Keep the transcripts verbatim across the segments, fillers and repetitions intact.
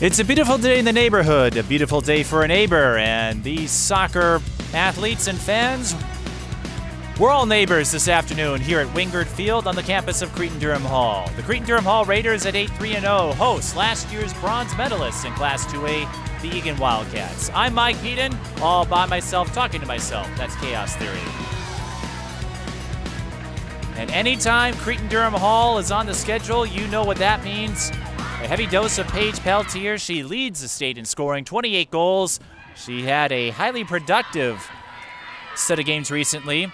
It's a beautiful day in the neighborhood, a beautiful day for a neighbor, and these soccer athletes and fans, we're all neighbors this afternoon here at Wingard Field on the campus of Cretin-Derham Hall. The Cretin-Derham Hall Raiders at eight three and oh host last year's bronze medalists in Class two A, the Eagan Wildcats. I'm Mike Heaton, all by myself talking to myself. That's chaos theory. And anytime Cretin-Derham Hall is on the schedule, you know what that means. A heavy dose of Paige Peltier. She leads the state in scoring twenty-eight goals. She had a highly productive set of games recently.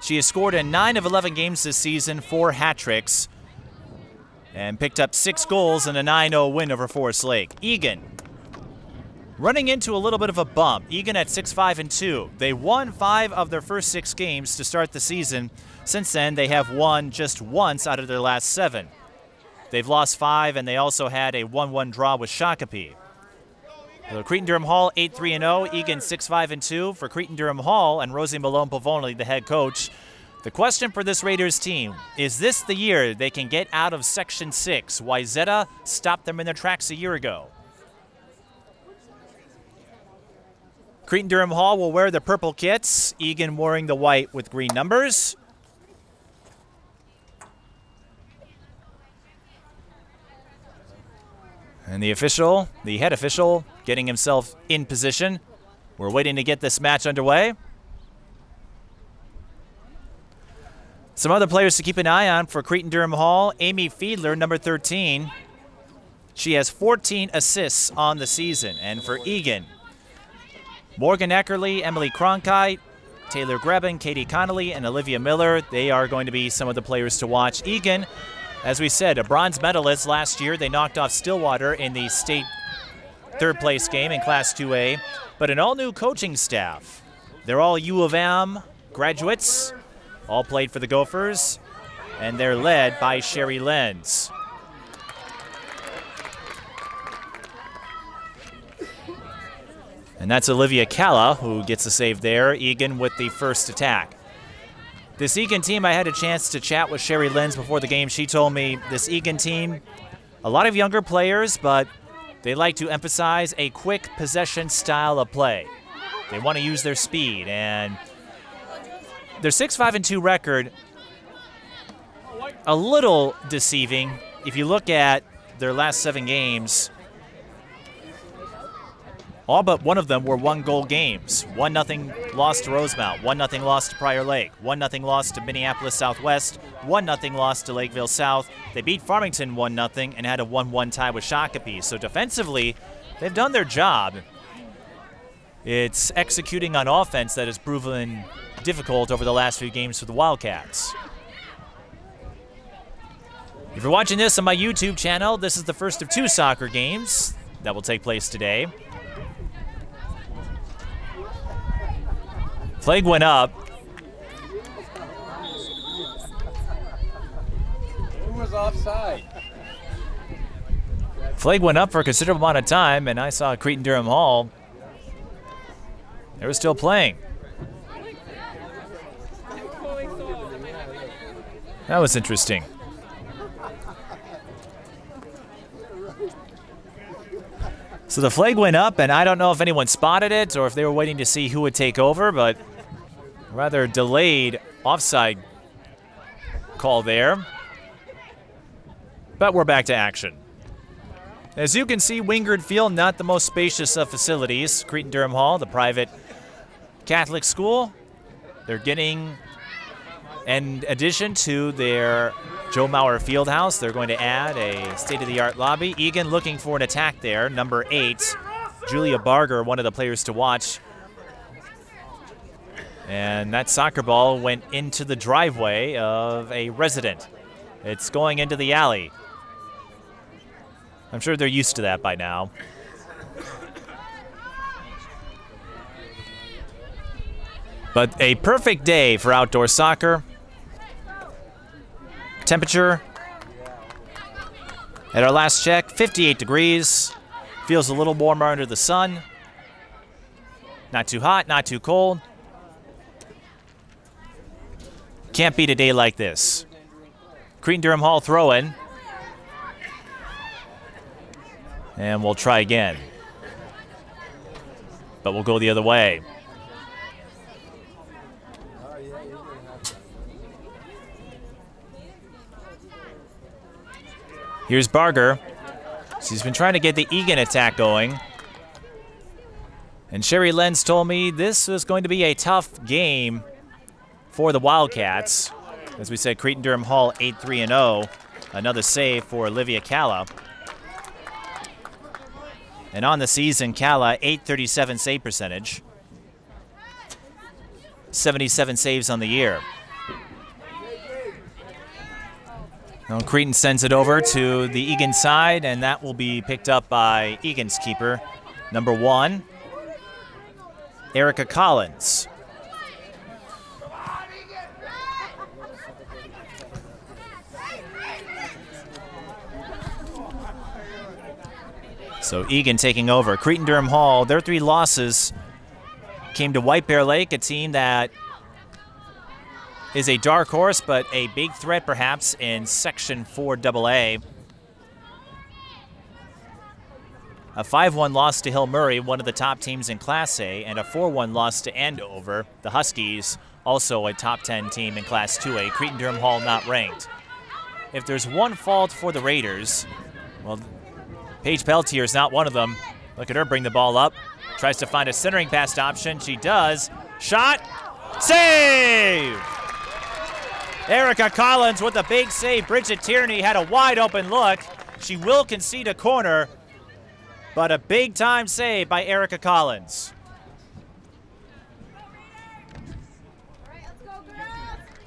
She has scored in nine of eleven games this season, four hat-tricks, and picked up six goals in a nine oh win over Forest Lake. Eagan running into a little bit of a bump. Eagan at six five and two. They won five of their first six games to start the season. Since then, they have won just once out of their last seven. They've lost five, and they also had a one one draw with Shakopee. So Cretin-Derham Hall eight three and oh, Eagan six five and two for Cretin-Derham Hall, and Rosie Malone-Pavoni, the head coach. The question for this Raiders team, is this the year they can get out of Section six? Wayzata stopped them in their tracks a year ago. Cretin-Derham Hall will wear the purple kits, Eagan wearing the white with green numbers. And the official, the head official, getting himself in position. We're waiting to get this match underway. Some other players to keep an eye on for Cretin-Derham Hall. Amiee Fiedler, number thirteen. She has fourteen assists on the season. And for Eagan, Morgan Eckerley, Emily Cronkite, Taylor Greben, Katie Connolly, and Olivia Miller. They are going to be some of the players to watch. Eagan, as we said, a bronze medalist last year. They knocked off Stillwater in the state third place game in Class two A, but an all new coaching staff. They're all U of M graduates, all played for the Gophers, and they're led by Sherry Lenz. And that's Olivia Calla who gets the save there, Eagan with the first attack. This Eagan team, I had a chance to chat with Sherry Lenz before the game. She told me this Eagan team, a lot of younger players, but they like to emphasize a quick possession style of play. They want to use their speed, and their six five and two record, a little deceiving. If you look at their last seven games, all but one of them were one-goal games. one nothing loss to Rosemount, one nothing loss to Prior Lake, one nothing loss to Minneapolis Southwest, one nothing loss to Lakeville South. They beat Farmington one nothing and had a one one tie with Shakopee. So defensively, they've done their job. It's executing on offense that has proven difficult over the last few games for the Wildcats. If you're watching this on my YouTube channel, this is the first of two soccer games that will take place today. Flag went up. Who was offside? Flag went up for a considerable amount of time, and I saw Cretin-Derham Hall. They were still playing. That was interesting. So the flag went up, and I don't know if anyone spotted it or if they were waiting to see who would take over, but rather delayed offside call there. But we're back to action. As you can see, Wingard Field, not the most spacious of facilities. Cretin-Derham Hall, the private Catholic school, they're getting, in addition to their Joe Mauer Fieldhouse, they're going to add a state-of-the-art lobby. Eagan looking for an attack there, number eight. Julia Barger, one of the players to watch. And that soccer ball went into the driveway of a resident. It's going into the alley. I'm sure they're used to that by now. But a perfect day for outdoor soccer. Temperature at our last check, fifty-eight degrees. Feels a little warmer under the sun. Not too hot, not too cold. Can't beat a day like this. Cretin-Derham Hall throw-in. And we'll try again. But we'll go the other way. Here's Barger. She's been trying to get the Eagan attack going. And Sherry Lenz told me this was going to be a tough game for the Wildcats. As we said, Cretin-Derham Hall eight three and oh. Another save for Olivia Calla. And on the season, Calla, eight thirty-seven save percentage. seventy-seven saves on the year. Now Cretin sends it over to the Eagan side, and that will be picked up by Eagan's keeper, number one, Erica Collins. So Eagan taking over. Cretin-Derham Hall, their three losses came to White Bear Lake, a team that is a dark horse, but a big threat perhaps in Section four double A. A five one loss to Hill Murray, one of the top teams in Class A, and a four one loss to Andover, the Huskies, also a top ten team in Class two A. Cretin-Derham Hall not ranked. If there's one fault for the Raiders, well, Paige Peltier is not one of them. Look at her bring the ball up. Tries to find a centering pass option. She does. Shot. Save! Erica Collins with a big save. Bridget Tierney had a wide open look. She will concede a corner, but a big time save by Erica Collins.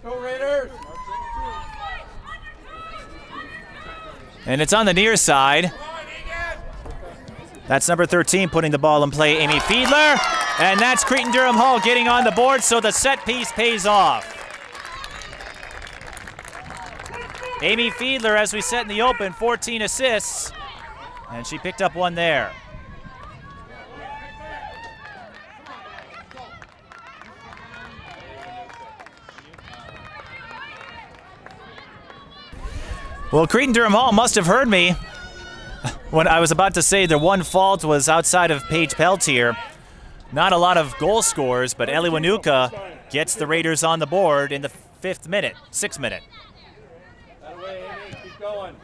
Go Raiders! And it's on the near side. That's number thirteen putting the ball in play, Amiee Fiedler. And that's Cretin-Derham Hall getting on the board, so the set piece pays off. Amiee Fiedler, as we said in the open, fourteen assists. And she picked up one there. Well, Cretin-Derham Hall must have heard me when I was about to say their one fault was outside of Paige Peltier. Not a lot of goal scorers, but Ellie Wohnoutka gets the Raiders on the board in the fifth minute, sixth minute. That way, Amy, keep going.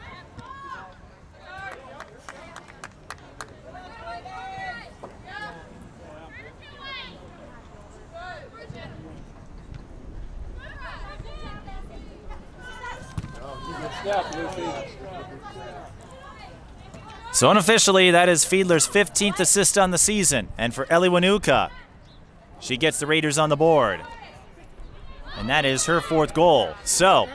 So unofficially, that is Fiedler's fifteenth assist on the season. And for Ellie Wohnoutka, she gets the Raiders on the board. And that is her fourth goal. So,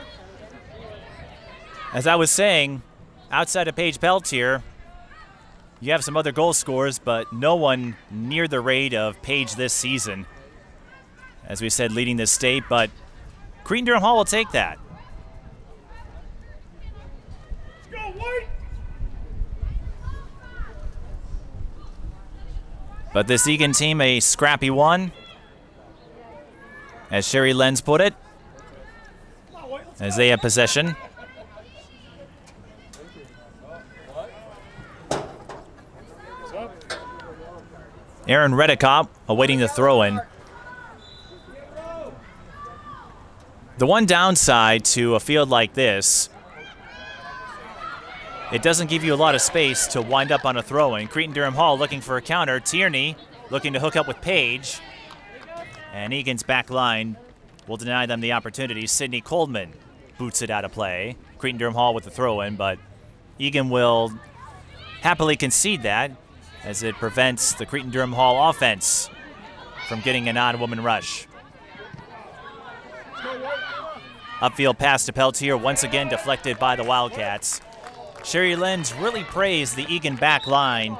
as I was saying, outside of Paige Peltier, you have some other goal scorers, but no one near the rate of Paige this season. As we said, leading this state, but Cretin-Derham Hall will take that. Let's go, White! But this Eagan team, a scrappy one, as Sherry Lenz put it, as they have possession. Aaron Redekop awaiting the throw-in. The one downside to a field like this, it doesn't give you a lot of space to wind up on a throw-in. Cretin-Derham Hall looking for a counter. Tierney looking to hook up with Paige. And Eagan's back line will deny them the opportunity. Sidney Coleman boots it out of play. Cretin-Derham Hall with the throw-in, but Eagan will happily concede that as it prevents the Cretin-Derham Hall offense from getting an odd-woman rush. Upfield pass to Peltier, once again deflected by the Wildcats. Sherry Lenz really praised the Eagan back line,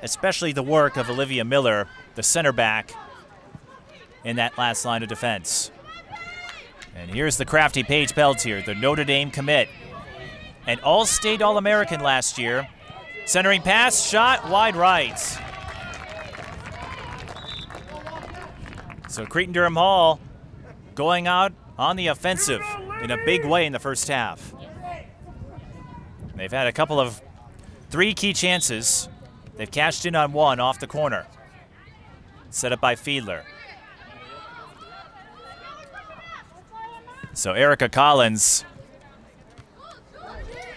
especially the work of Olivia Miller, the center back, in that last line of defense. And here's the crafty Paige Peltier, the Notre Dame commit. An All-State All-American last year. Centering pass, shot, wide right. So Cretin-Derham Hall going out on the offensive in a big way in the first half. They've had a couple of three key chances They've cashed in on one off the corner. Set up by Fiedler. So Erica Collins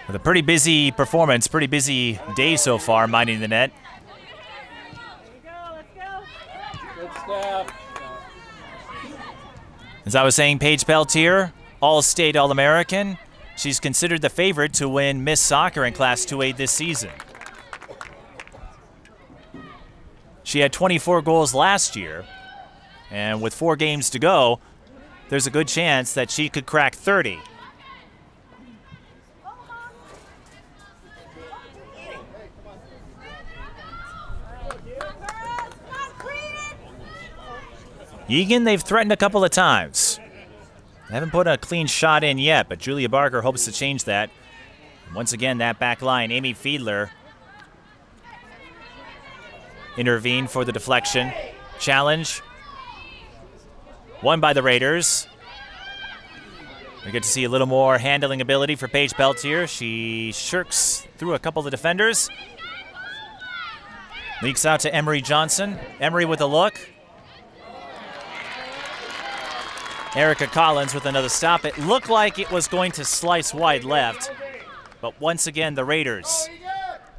with a pretty busy performance, pretty busy day so far, minding the net. As I was saying, Paige Peltier, All-State All-American. She's considered the favorite to win Miss Soccer in Class two A this season. She had twenty-four goals last year, and with four games to go, there's a good chance that she could crack thirty. Eagan, they've threatened a couple of times. They haven't put a clean shot in yet, but Julia Barger hopes to change that. Once again, that back line, Amiee Fiedler intervened for the deflection. Challenge. Won by the Raiders. We get to see a little more handling ability for Paige Peltier. She shirks through a couple of defenders. Leaks out to Emery Johnson. Emery with a look. Erica Collins with another stop. It looked like it was going to slice wide left, but once again, the Raiders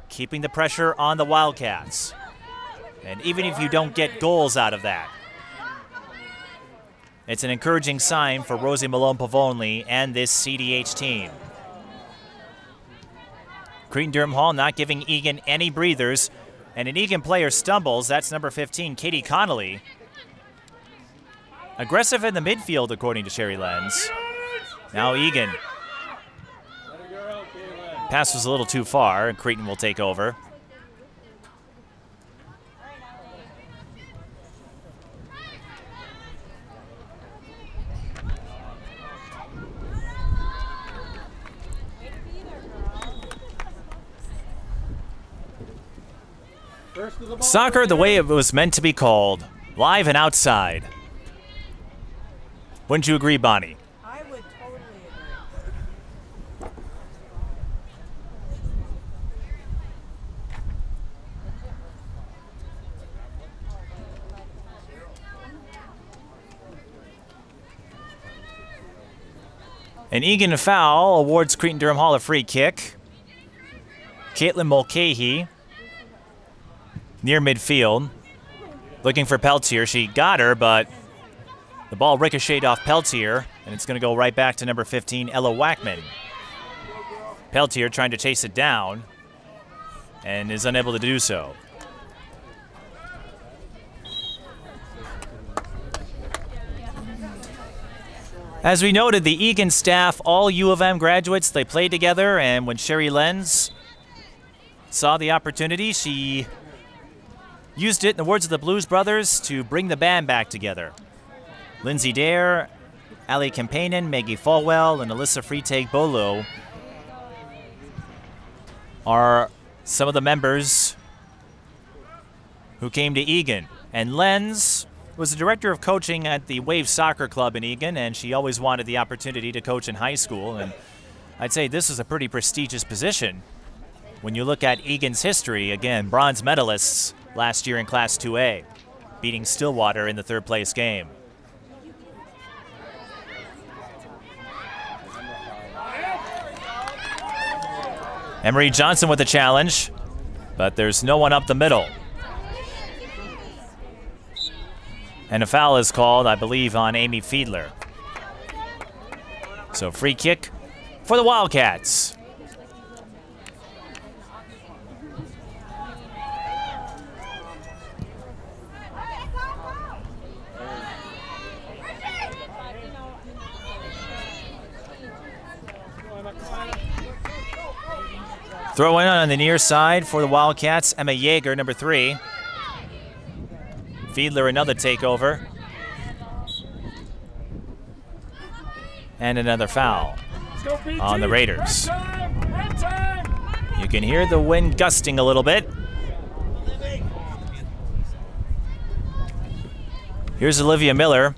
keeping the pressure on the Wildcats. And even if you don't get goals out of that, it's an encouraging sign for Rosie Malone-Pavoni and this C D H team. Cretin-Derham Hall not giving Eagan any breathers, and an Eagan player stumbles. That's number fifteen, Katie Connolly. Aggressive in the midfield, according to Sherry Lenz. Now Eagan. Pass was a little too far, and Cretin will take over. Soccer, the way it was meant to be called, live and outside. Wouldn't you agree, Bonnie? I would totally agree. An Eagan foul awards Cretin-Derham Hall a free kick. Caitlin Mulcahy near midfield. Looking for Peltier. She got her, but the ball ricocheted off Peltier, and it's going to go right back to number fifteen, Ella Wackman. Peltier trying to chase it down and is unable to do so. As we noted, the Eagan staff, all U of M graduates, they played together, and when Sherry Lenz saw the opportunity, she used it, in the words of the Blues Brothers, to bring the band back together. Lindsay Dare, Ali Kampanen, Maggie Falwell, and Alyssa Freitag-Bolo are some of the members who came to Eagan. And Lenz was the director of coaching at the Wave Soccer Club in Eagan, and she always wanted the opportunity to coach in high school. And I'd say this is a pretty prestigious position. When you look at Eagan's history, again, bronze medalists last year in Class two A, beating Stillwater in the third place game. Emery Johnson with a challenge, but there's no one up the middle. And a foul is called, I believe, on Amiee Fiedler. So free kick for the Wildcats. Throw in on the near side for the Wildcats, Emma Yeager, number three. Fiedler, another takeover. And another foul on the Raiders. You can hear the wind gusting a little bit. Here's Olivia Miller.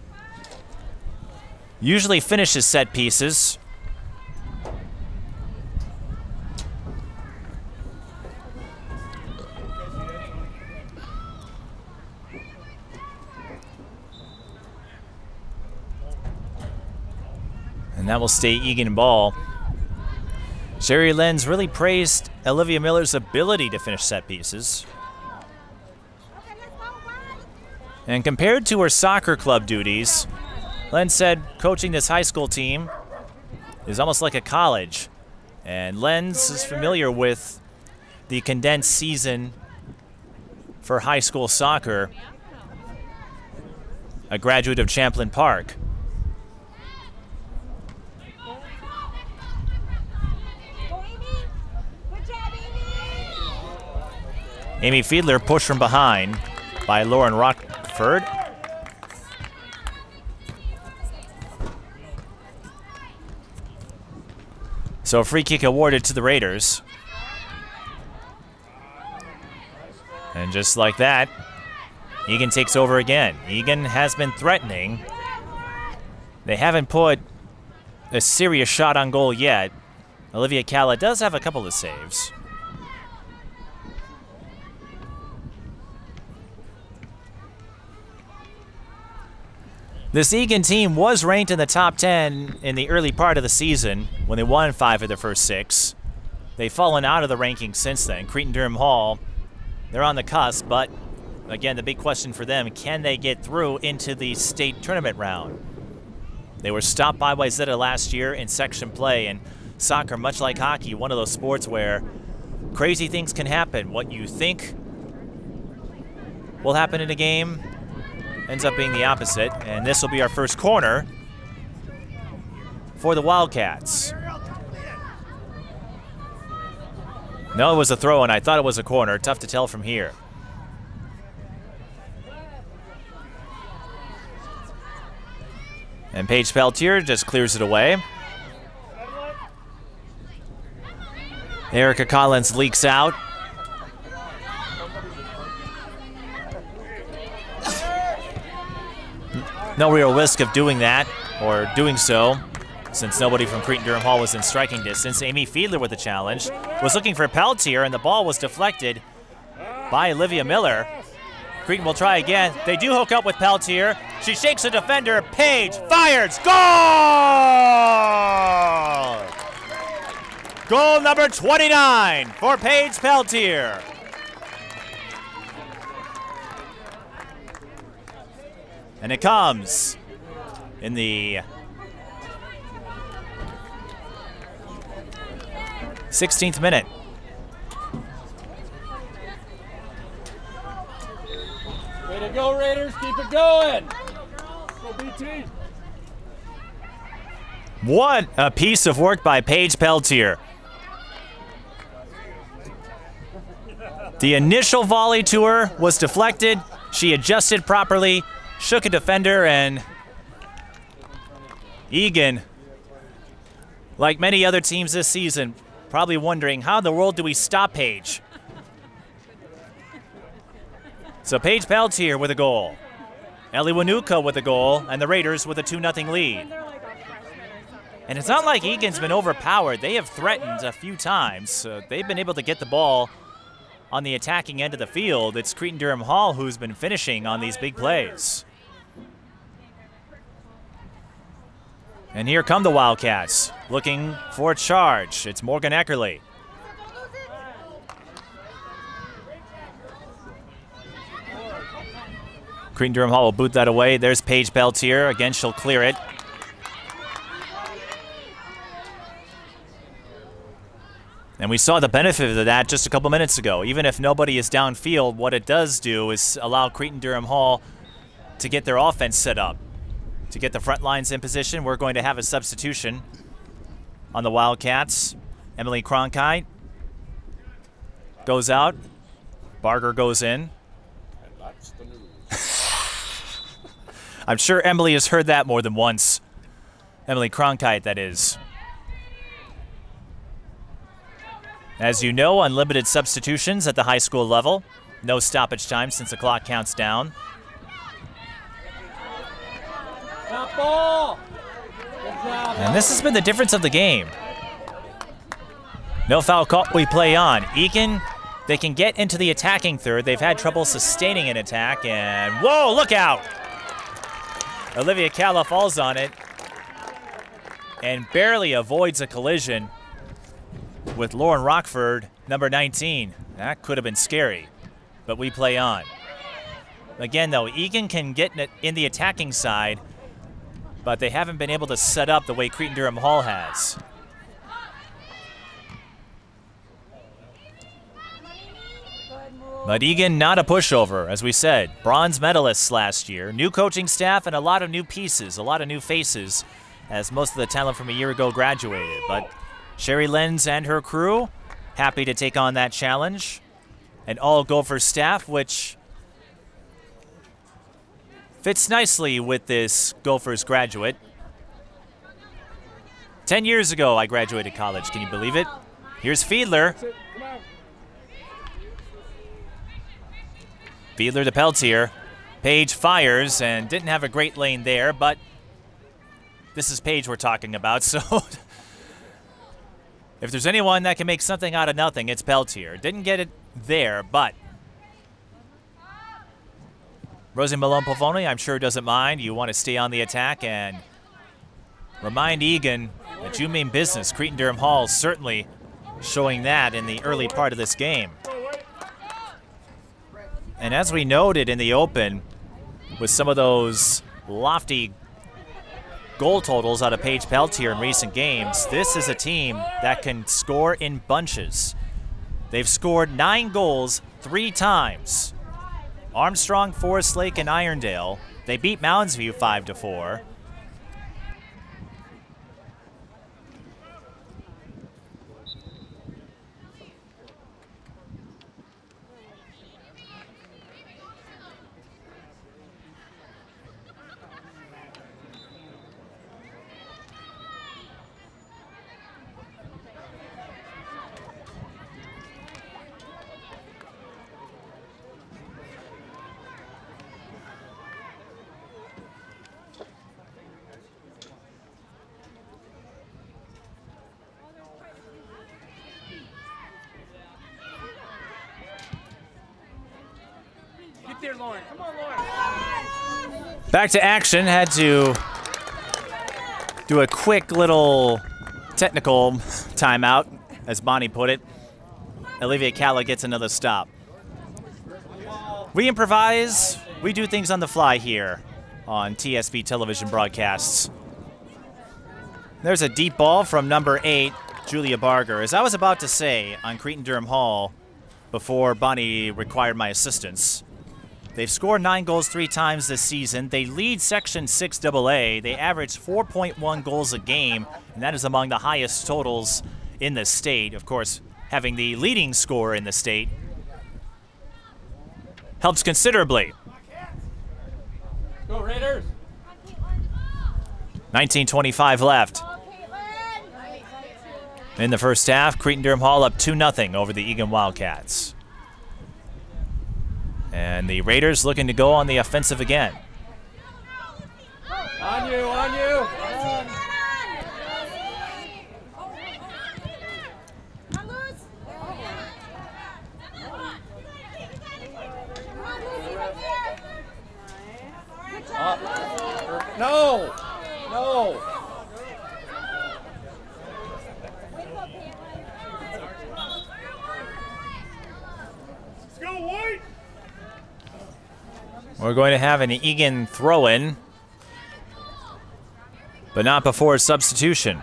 Usually finishes set pieces. And that will stay Eagan ball. Sherry Lenz really praised Olivia Miller's ability to finish set pieces. And compared to her soccer club duties, Lenz said coaching this high school team is almost like a college. And Lenz is familiar with the condensed season for high school soccer, a graduate of Champlain Park. Amiee Fiedler pushed from behind by Lauren Rockford. So a free kick awarded to the Raiders. And just like that, Eagan takes over again. Eagan has been threatening. They haven't put a serious shot on goal yet. Olivia Calla does have a couple of saves. This Eagan team was ranked in the top ten in the early part of the season when they won five of their first six. They've fallen out of the rankings since then. Cretin-Derham Hall, they're on the cusp, but again, the big question for them, can they get through into the state tournament round? They were stopped by Wayzata last year in section play, and soccer, much like hockey, one of those sports where crazy things can happen. What you think will happen in a game ends up being the opposite, and this will be our first corner for the Wildcats. No, it was a throw, and I thought it was a corner. Tough to tell from here. And Paige Peltier just clears it away. Erica Collins leaks out. No real risk of doing that, or doing so, since nobody from Cretin-Derham Hall was in striking distance. Amiee Fiedler with the challenge. Was looking for Peltier, and the ball was deflected by Olivia Miller. Cretin will try again. They do hook up with Peltier. She shakes the defender. Paige fires. Goal! Goal number twenty-nine for Paige Peltier. And it comes in the sixteenth minute. Way to go, Raiders, keep it going. Go B T. What a piece of work by Paige Peltier. The initial volley to her was deflected. She adjusted properly, shook a defender, and Eagan, like many other teams this season, probably wondering, how in the world do we stop Paige? So Paige Peltier with a goal, Ellie Wohnoutka with a goal, and the Raiders with a two nothing lead. And it's not like Eagan's been overpowered. They have threatened a few times. So they've been able to get the ball on the attacking end of the field. It's Cretin-Derham Hall who's been finishing on these big plays. And here come the Wildcats, looking for a charge. It's Morgan Eckerley. Cretin-Derham Hall will boot that away. There's Paige Peltier. Again, she'll clear it. And we saw the benefit of that just a couple minutes ago. Even if nobody is downfield, what it does do is allow Cretin-Derham Hall to get their offense set up. To get the front lines in position, we're going to have a substitution on the Wildcats. Emily Cronkite goes out. Barger goes in. And that's the news. I'm sure Emily has heard that more than once. Emily Cronkite, that is. As you know, unlimited substitutions at the high school level. No stoppage time since the clock counts down. And this has been the difference of the game. No foul call, we play on. Eagan, they can get into the attacking third. They've had trouble sustaining an attack, and whoa, look out! Olivia Calla falls on it, and barely avoids a collision with Lauren Rockford, number nineteen. That could have been scary, but we play on. Again, though, Eagan can get in the attacking side, but they haven't been able to set up the way Cretin-Derham Hall has. But Eagan, not a pushover, as we said. Bronze medalists last year. New coaching staff and a lot of new pieces, a lot of new faces, as most of the talent from a year ago graduated. But Sherry Lenz and her crew, happy to take on that challenge. And all Gopher staff, which fits nicely with this Gophers graduate. Ten years ago, I graduated college. Can you believe it? Here's Fiedler. Fiedler to Peltier. Paige fires and didn't have a great lane there, but this is Paige we're talking about, so if there's anyone that can make something out of nothing, it's Peltier. Didn't get it there, but Rosie Malone-Pavoni, I'm sure, doesn't mind. You want to stay on the attack and remind Eagan that you mean business. Cretin-Derham Hall certainly showing that in the early part of this game. And as we noted in the open, with some of those lofty goal totals out of Paige Peltier in recent games, this is a team that can score in bunches. They've scored nine goals three times. Armstrong, Forest Lake, and Irondale. They beat Mounds View five to four. Back to action, had to do a quick little technical timeout, as Bonnie put it. Olivia Calla gets another stop. We improvise, we do things on the fly here on T S V television broadcasts. There's a deep ball from number eight, Julia Barger. As I was about to say on Cretin-Derham Hall before Bonnie required my assistance, they've scored nine goals three times this season. They lead Section six double A. They average four point one goals a game, and that is among the highest totals in the state. Of course, having the leading scorer in the state helps considerably. Go Raiders! nineteen twenty-five left. In the first half, Cretin-Derham Hall up two nothing over the Eagan Wildcats. And the Raiders looking to go on the offensive again. On you, on you. Uh, no, no. Let's go, White. We're going to have an Eagan throw-in, but not before substitution.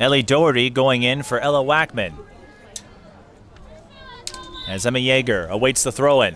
Ellie Doherty going in for Ella Wackman, as Emma Yeager awaits the throw-in.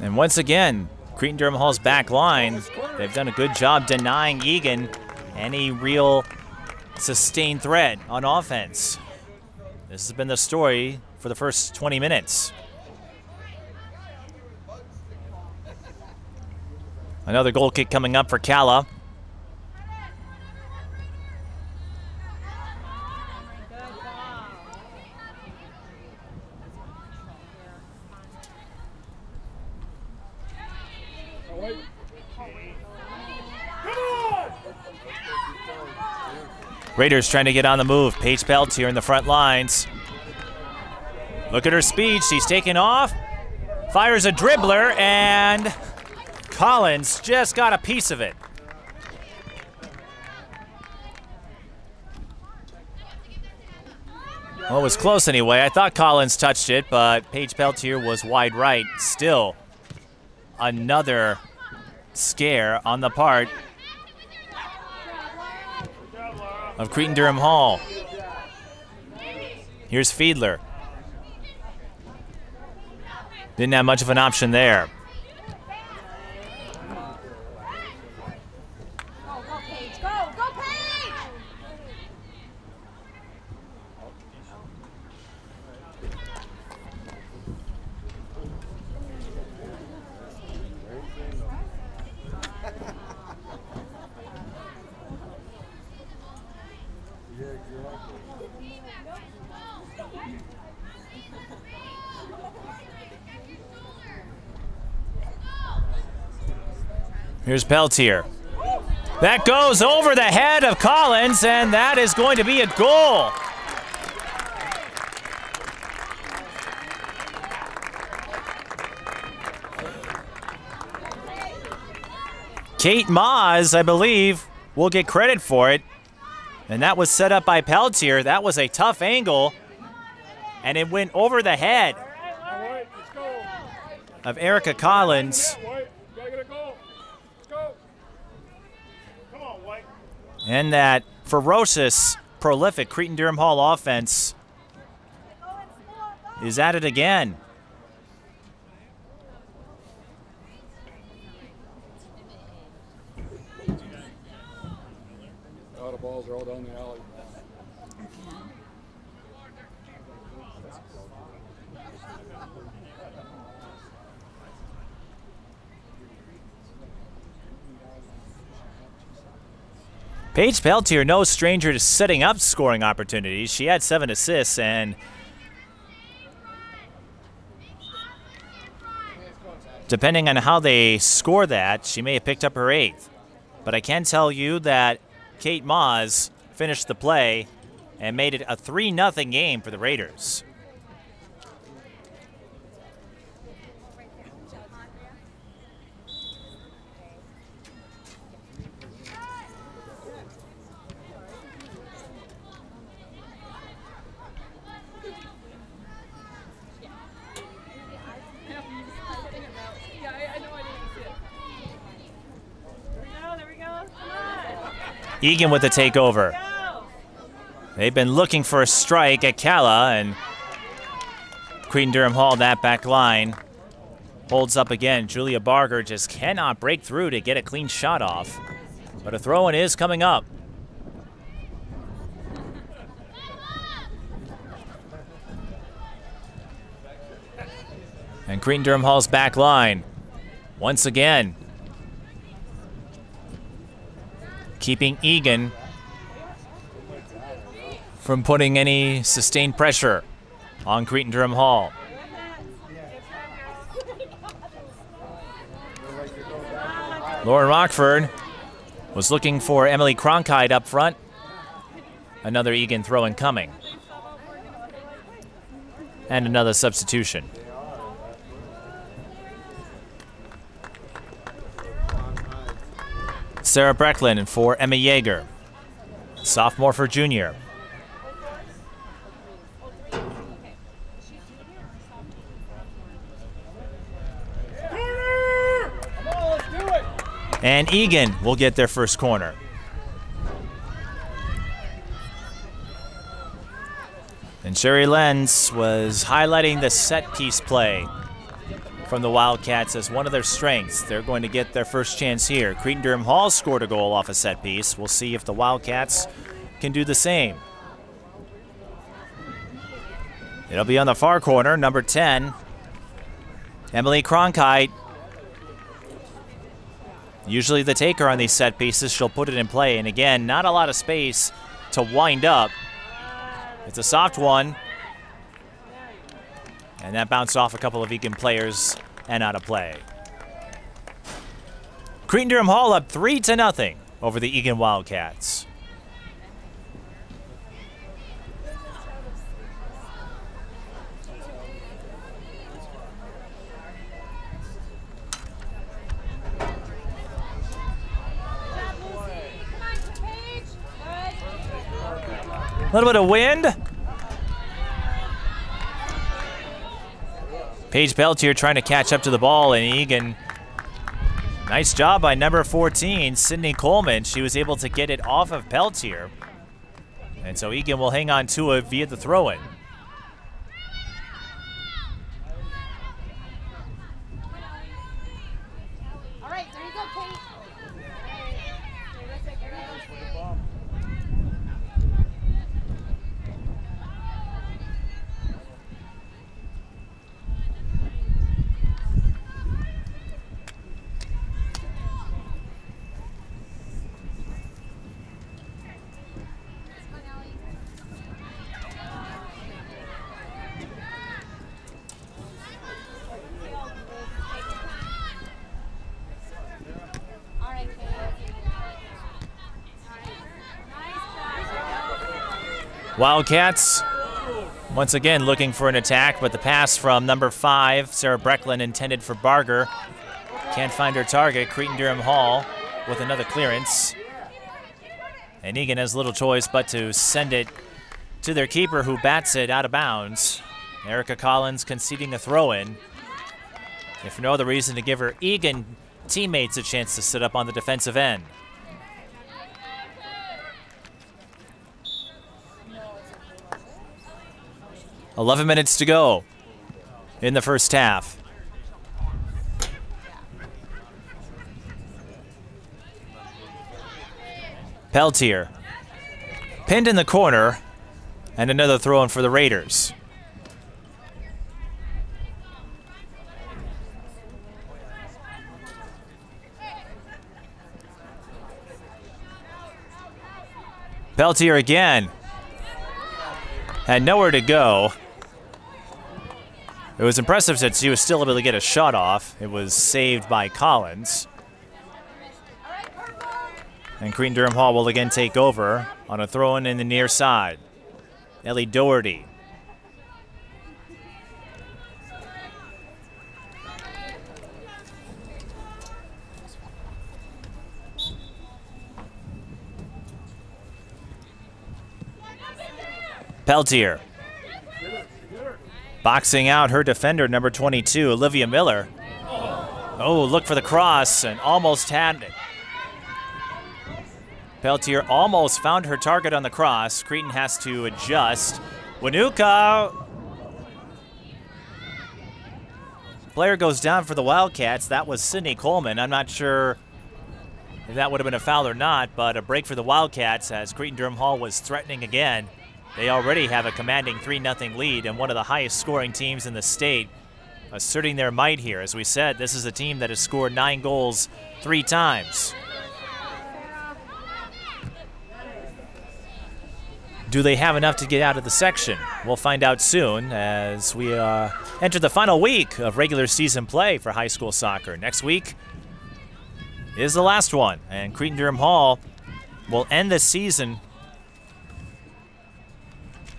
And once again, Cretin-Derham Hall's back line, they've done a good job denying Eagan any real sustained threat on offense. This has been the story for the first twenty minutes. Another goal kick coming up for Calla. Raiders trying to get on the move. Paige Peltier in the front lines. Look at her speed. She's taking off. Fires a dribbler, and Collins just got a piece of it. Well, it was close anyway. I thought Collins touched it, but Paige Peltier was wide right. Still another scare on the part of Cretin-Derham Hall. Here's Fiedler. Didn't have much of an option there. Go, go, Paige. Go, go, Paige! Here's Peltier. That goes over the head of Collins, and that is going to be a goal. Kate Maas, I believe, will get credit for it. And that was set up by Peltier. That was a tough angle, and it went over the head of Erica Collins. And that ferocious, prolific Cretin-Derham Hall offense is at it again. All the balls are all down the alley. Paige Peltier, no stranger to setting up scoring opportunities. She had seven assists, and depending on how they score that, she may have picked up her eighth. But I can tell you that Kate Maas finished the play and made it a three nothing game for the Raiders. Eagan with the takeover. They've been looking for a strike at Calla, and Cretin-Derham Hall, that back line, holds up again. Julia Barger just cannot break through to get a clean shot off. But a throw-in is coming up. And Cretin-Derham Hall's back line, once again, keeping Eagan from putting any sustained pressure on Cretin-Derham Hall. Lauren Rockford was looking for Emily Cronkite up front. Another Eagan throw-in coming. And another substitution. Sarah Brechlin for Emma Yeager, sophomore for junior. And Eagan will get their first corner. And Sherry Lenz was highlighting the set piece play from the Wildcats as one of their strengths. They're going to get their first chance here. Cretin-Derham Hall scored a goal off a set piece. We'll see if the Wildcats can do the same. It'll be on the far corner, number ten, Emily Cronkite. Usually the taker on these set pieces, she'll put it in play. And again, not a lot of space to wind up. It's a soft one. And that bounced off a couple of Eagan players and out of play. Cretin-Derham Hall up three to nothing over the Eagan Wildcats. A little bit of wind. Paige Peltier trying to catch up to the ball, and Eagan, nice job by number fourteen, Sidney Coleman. She was able to get it off of Peltier. And so Eagan will hang on to it via the throw-in. Wildcats, once again, looking for an attack, but the pass from number five, Sarah Brechlin, intended for Barger. Can't find her target. Cretin-Derham Hall with another clearance. And Eagan has little choice but to send it to their keeper, who bats it out of bounds. Erica Collins conceding a throw-in. And for no other reason, to give her Eagan teammates a chance to sit up on the defensive end. eleven minutes to go in the first half. Peltier pinned in the corner, and another throw-in for the Raiders. Peltier again, had nowhere to go. It was impressive since she was still able to get a shot off. It was saved by Collins. And Cretin-Derham Hall will again take over on a throw-in in the near side. Ellie Doherty. Peltier. Boxing out her defender, number twenty-two, Olivia Miller. Oh, look for the cross, and almost had it. Peltier almost found her target on the cross. Cretin has to adjust. Wohnoutka. Player goes down for the Wildcats. That was Sidney Coleman. I'm not sure if that would have been a foul or not, but a break for the Wildcats as Cretin-Derham Hall was threatening again. They already have a commanding three nothing lead and one of the highest scoring teams in the state asserting their might here. As we said, this is a team that has scored nine goals three times. Do they have enough to get out of the section? We'll find out soon as we uh, enter the final week of regular season play for high school soccer. Next week is the last one, and Cretin-Derham Hall will end the season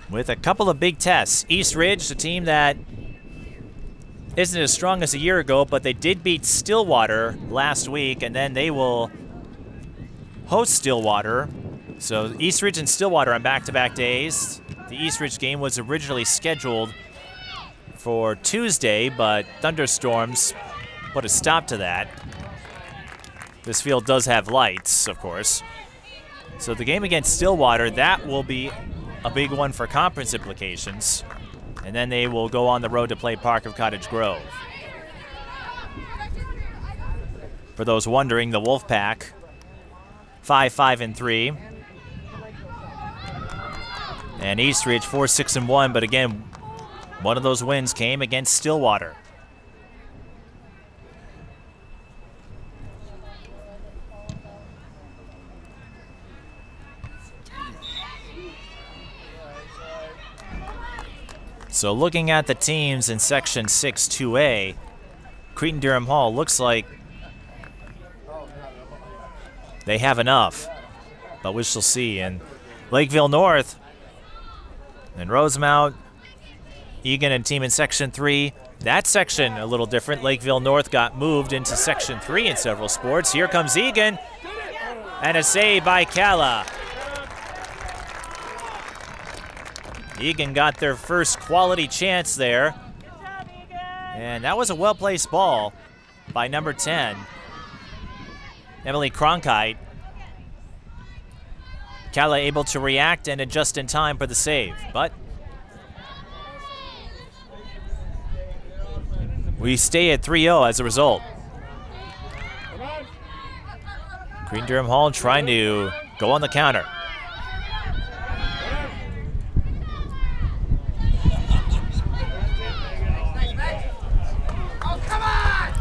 with a couple of big tests. East Ridge, a team that isn't as strong as a year ago, but they did beat Stillwater last week, and then they will host Stillwater. So East Ridge and Stillwater on back-to-back days. The East Ridge game was originally scheduled for Tuesday, but thunderstorms put a stop to that. This field does have lights, of course. So the game against Stillwater, that will be a big one for conference implications, and then they will go on the road to play Park of Cottage Grove. For those wondering, the Wolfpack, five five and three, and East Ridge four six and one, but again, one of those wins came against Stillwater. So looking at the teams in Section six two A, Cretin-Derham Hall looks like they have enough, but we shall see. And Lakeville North and Rosemount, Eagan and team in Section three. That section a little different. Lakeville North got moved into Section three in several sports. Here comes Eagan, and a save by Calla. Eagan got their first quality chance there. And that was a well-placed ball by number ten, Emily Cronkite. Calla able to react and adjust in time for the save, but we stay at three oh as a result. Cretin-Derham Hall trying to go on the counter.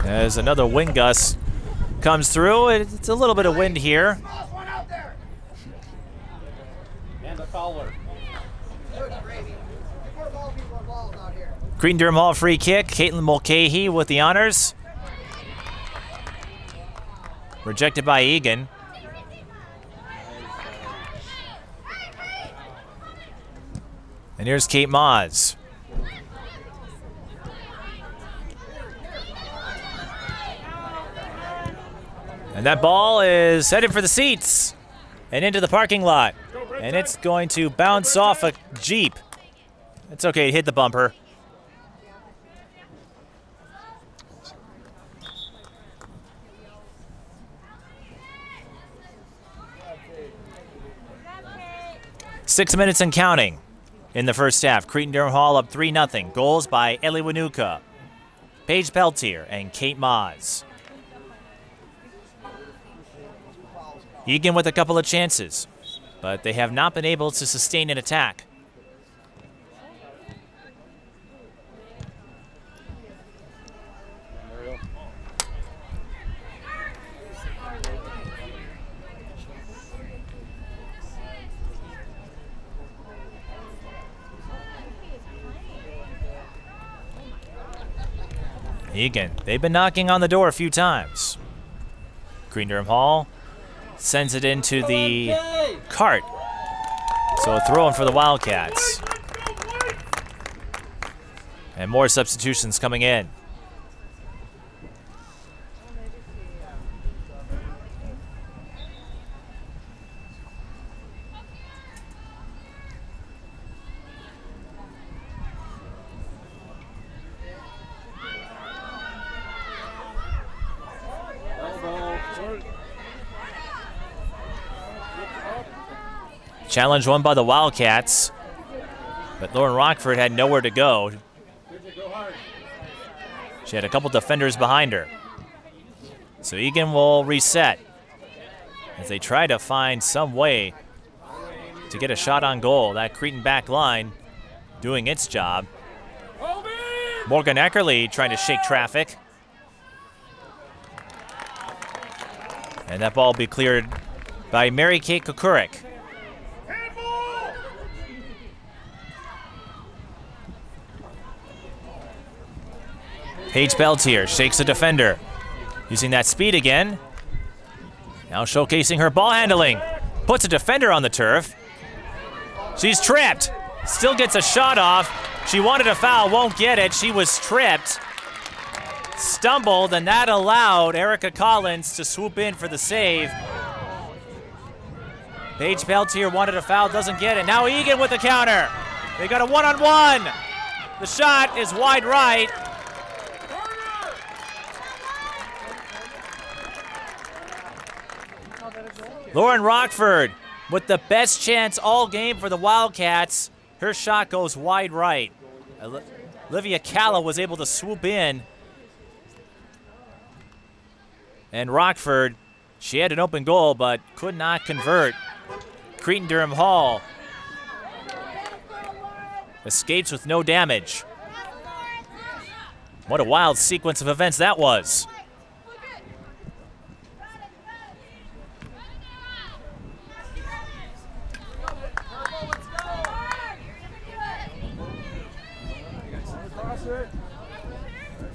As another wind gust comes through, it's a little bit of wind here. Cretin-Derham Hall free kick. Caitlin Mulcahy with the honors. Rejected by Eagan. And here's Kate Maas. And that ball is headed for the seats and into the parking lot. And it's going to bounce off a Jeep. It's okay, it hit the bumper. Six minutes and counting in the first half. Cretin-Derham Hall up three nothing. Goals by Ellie Wohnoutka, Paige Peltier, and Kate Maas. Eagan with a couple of chances, but they have not been able to sustain an attack. Eagan, they've been knocking on the door a few times. Cretin-Derham Hall sends it into the cart. So a throw in for the Wildcats. And more substitutions coming in. Challenge won by the Wildcats, but Lauren Rockford had nowhere to go. She had a couple defenders behind her. So Eagan will reset as they try to find some way to get a shot on goal. That Cretin back line doing its job. Morgan Eckerley trying to shake traffic. And that ball will be cleared by Mary Kate Kukurik. Paige Peltier shakes a defender, using that speed again. Now showcasing her ball handling. Puts a defender on the turf. She's tripped. Still gets a shot off. She wanted a foul, won't get it. She was tripped. Stumbled, and that allowed Erica Collins to swoop in for the save. Paige Peltier wanted a foul, doesn't get it. Now Eagan with the counter. They got a one-on-one. The shot is wide right. Lauren Rockford with the best chance all game for the Wildcats. Her shot goes wide right. Olivia Calla was able to swoop in. And Rockford, she had an open goal but could not convert. Cretin-Derham Hall escapes with no damage. What a wild sequence of events that was.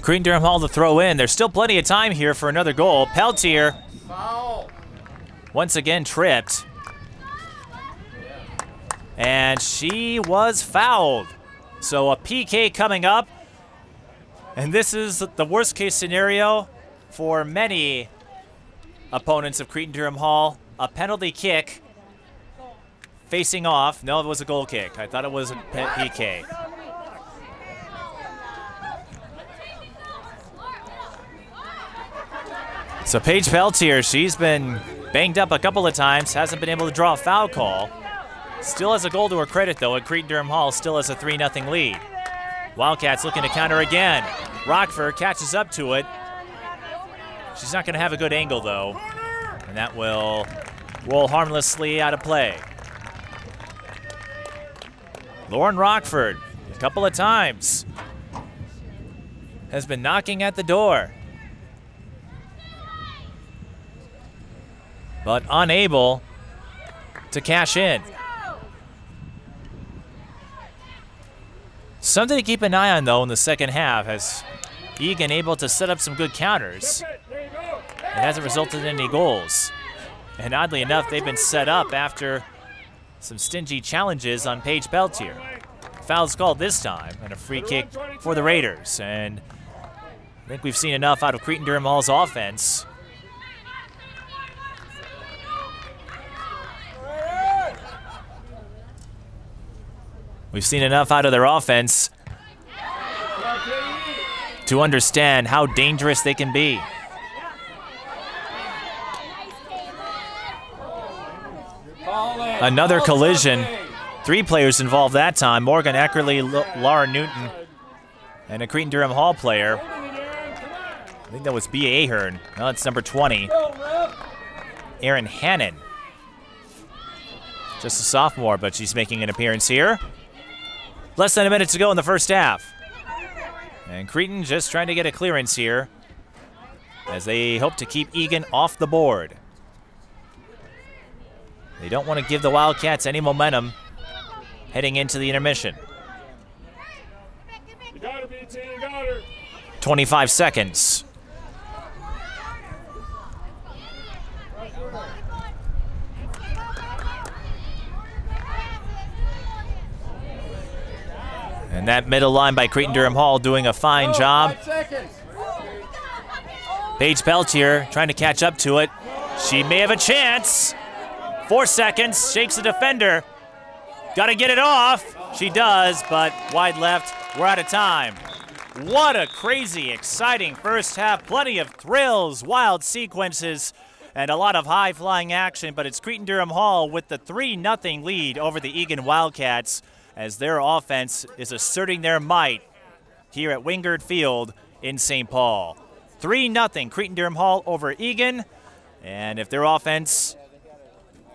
Cretin-Derham Hall to throw in. There's still plenty of time here for another goal. Peltier once again tripped. And she was fouled. So a P K coming up. And this is the worst case scenario for many opponents of Cretin-Derham Hall. A penalty kick facing off. No, it was a goal kick. I thought it was a P K. So Paige Peltier, she's been banged up a couple of times, hasn't been able to draw a foul call. Still has a goal to her credit, though, at Cretin-Derham Hall. Still has a three nothing lead. Wildcats looking to counter again. Rockford catches up to it. She's not going to have a good angle, though. And that will roll harmlessly out of play. Lauren Rockford, a couple of times, has been knocking at the door, but unable to cash in. Something to keep an eye on, though, in the second half, as Eagan able to set up some good counters. It hasn't resulted in any goals. And oddly enough, they've been set up after some stingy challenges on Paige Peltier. Foul's called this time, and a free kick for the Raiders. And I think we've seen enough out of Cretin-Derham Hall's offense. We've seen enough out of their offense to understand how dangerous they can be. Another collision. Three players involved that time. Morgan Eckerley, L Lauren Newton, and a Cretin-Derham Hall player. I think that was B A Ahern. No, it's number twenty. Erin Hannon. Just a sophomore, but she's making an appearance here. Less than a minute to go in the first half. And Cretin just trying to get a clearance here as they hope to keep Eagan off the board. They don't want to give the Wildcats any momentum heading into the intermission. twenty-five seconds. And that middle line by Cretin-Derham Hall doing a fine job. Paige Peltier trying to catch up to it. She may have a chance. Four seconds, shakes the defender. Gotta get it off. She does, but wide left. We're out of time. What a crazy, exciting first half. Plenty of thrills, wild sequences, and a lot of high-flying action, but it's Cretin-Derham Hall with the three nothing lead over the Eagan Wildcats, as their offense is asserting their might here at Wingard Field in Saint Paul. three nothing Cretin-Derham Hall over Eagan, and if their offense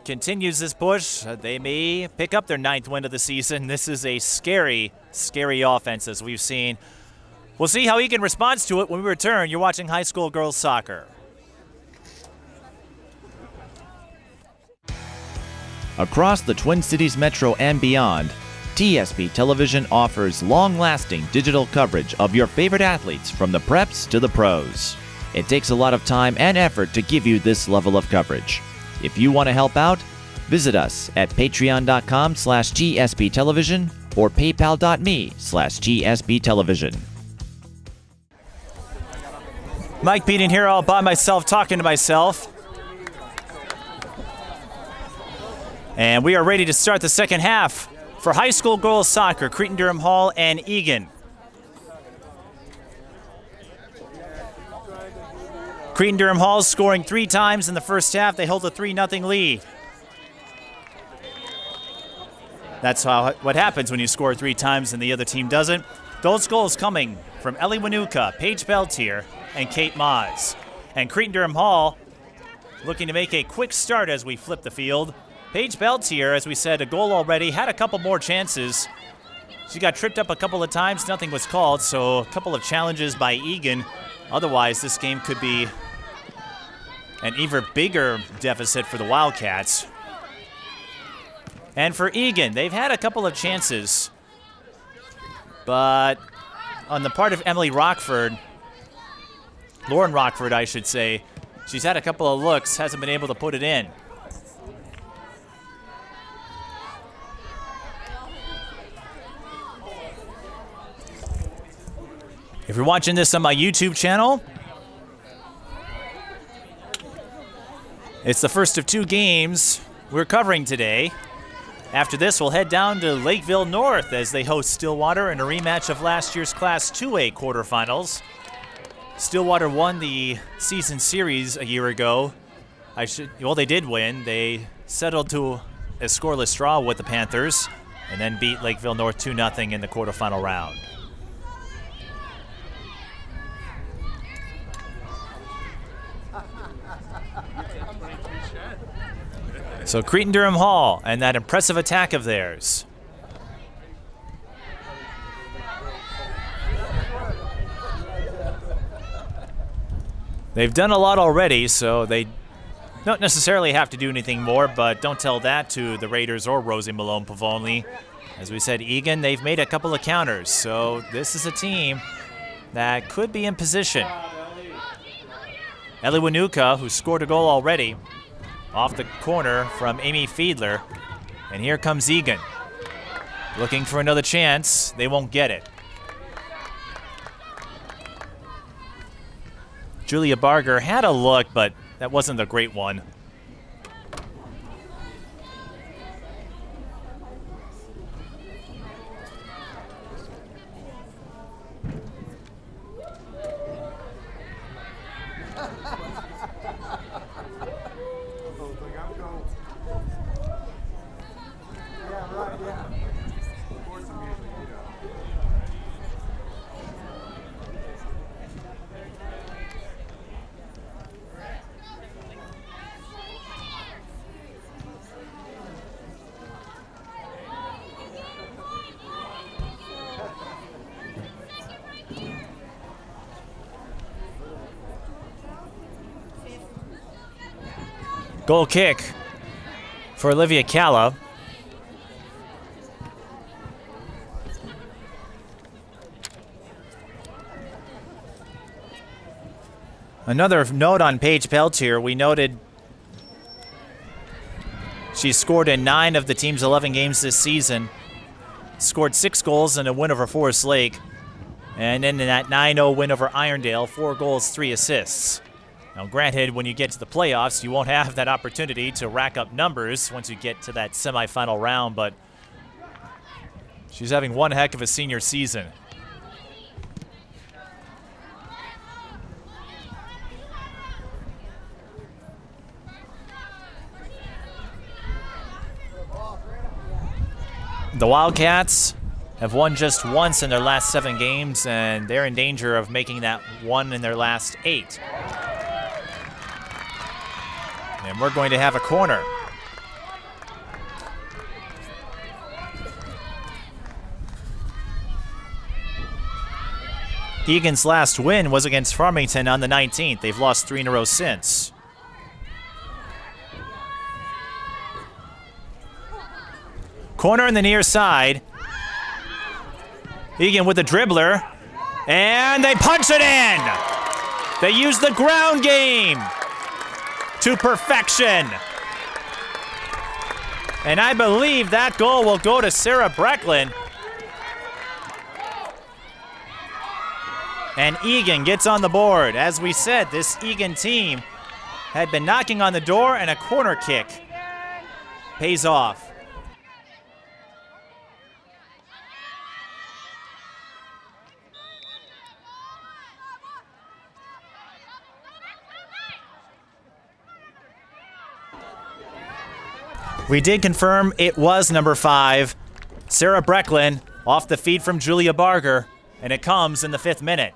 continues this push, they may pick up their ninth win of the season. This is a scary, scary offense, as we've seen. We'll see how Eagan responds to it when we return. You're watching High School Girls Soccer. Across the Twin Cities Metro and beyond, T S P Television offers long-lasting digital coverage of your favorite athletes from the preps to the pros. It takes a lot of time and effort to give you this level of coverage. If you want to help out, visit us at patreon.com slash TSP Television or paypal.me slash TSP Television. Mike Beaton here all by myself talking to myself. And we are ready to start the second half for high school girls soccer, Cretin-Derham Hall and Eagan. Cretin-Derham Hall scoring three times in the first half. They hold a three nothing lead. That's how what happens when you score three times and the other team doesn't. Those goals coming from Ellie Wohnoutka, Paige Peltier, and Kate Maas. And Cretin-Derham Hall looking to make a quick start as we flip the field. Paige Peltier, as we said, a goal already, had a couple more chances. She got tripped up a couple of times, nothing was called, so a couple of challenges by Eagan. Otherwise, this game could be an even bigger deficit for the Wildcats. And for Eagan, they've had a couple of chances, but on the part of Emily Rockford, Lauren Rockford, I should say. She's had a couple of looks, hasn't been able to put it in. If you're watching this on my YouTube channel, it's the first of two games we're covering today. After this, we'll head down to Lakeville North as they host Stillwater in a rematch of last year's Class two A quarterfinals. Stillwater won the season series a year ago. I should, well, they did win. They settled to a scoreless draw with the Panthers and then beat Lakeville North two nothing in the quarterfinal round. So Cretin-Derham Hall and that impressive attack of theirs. They've done a lot already, so they don't necessarily have to do anything more, but don't tell that to the Raiders or Rosie Malone-Pavoni. As we said, Eagan, they've made a couple of counters, so this is a team that could be in position. Ellie Wohnoutka, who scored a goal already, off the corner from Amiee Fiedler. And here comes Eagan. Looking for another chance. They won't get it. Julia Barger had a look, but that wasn't the great one. Goal kick for Olivia Calla. Another note on Paige Peltier, we noted she scored in nine of the team's eleven games this season, scored six goals in a win over Forest Lake, and in that nine oh win over Irondale, four goals, three assists. Now granted, when you get to the playoffs, you won't have that opportunity to rack up numbers once you get to that semifinal round, but she's having one heck of a senior season. The Wildcats have won just once in their last seven games, and they're in danger of making that one in their last eight. And we're going to have a corner. Eagan's last win was against Farmington on the nineteenth. They've lost three in a row since. Corner in the near side. Eagan with a dribbler. And they punch it in! They use the ground game to perfection. And I believe that goal will go to Sarah Brechlin. And Eagan gets on the board. As we said, this Eagan team had been knocking on the door, and a corner kick pays off. We did confirm it was number five, Sarah Brechlin, off the feed from Julia Barger, and it comes in the fifth minute.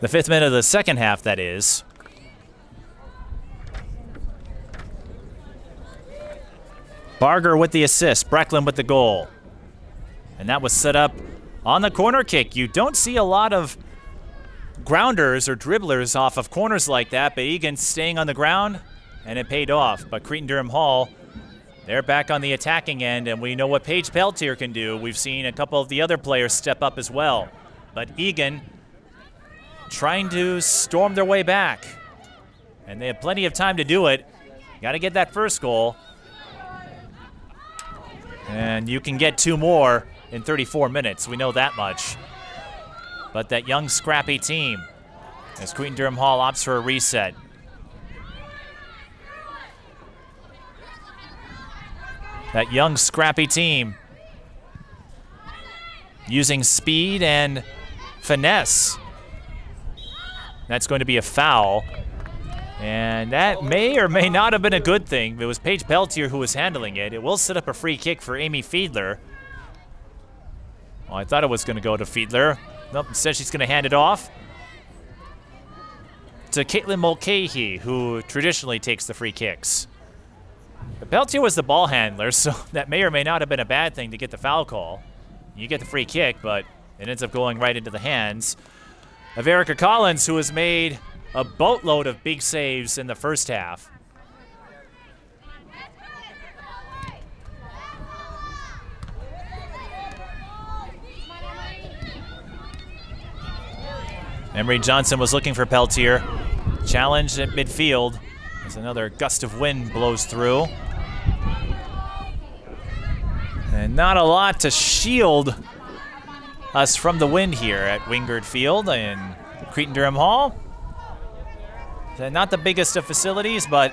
The fifth minute of the second half, that is. Barger with the assist, Brechlin with the goal. And that was set up on the corner kick. You don't see a lot of grounders or dribblers off of corners like that, but Eagan's staying on the ground, and it paid off. But Cretin-Derham Hall They're back on the attacking end, and we know what Paige Peltier can do. We've seen a couple of the other players step up as well. But Eagan trying to storm their way back. And they have plenty of time to do it. Got to get that first goal. And you can get two more in thirty-four minutes. We know that much. But that young, scrappy team, as Cretin-Derham Hall opts for a reset. That young, scrappy team using speed and finesse. That's going to be a foul. And that may or may not have been a good thing. It was Paige Peltier who was handling it. It will set up a free kick for Amiee Fiedler. Well, I thought it was going to go to Fiedler. Nope, instead she's going to hand it off to Caitlin Mulcahy, who traditionally takes the free kicks. But Peltier was the ball handler, so that may or may not have been a bad thing to get the foul call. You get the free kick, but it ends up going right into the hands of Erica Collins, who has made a boatload of big saves in the first half. Emery Johnson was looking for Peltier. Challenged at midfield as another gust of wind blows through. And not a lot to shield us from the wind here at Wingard Field in Cretin-Derham Hall. Not the biggest of facilities, but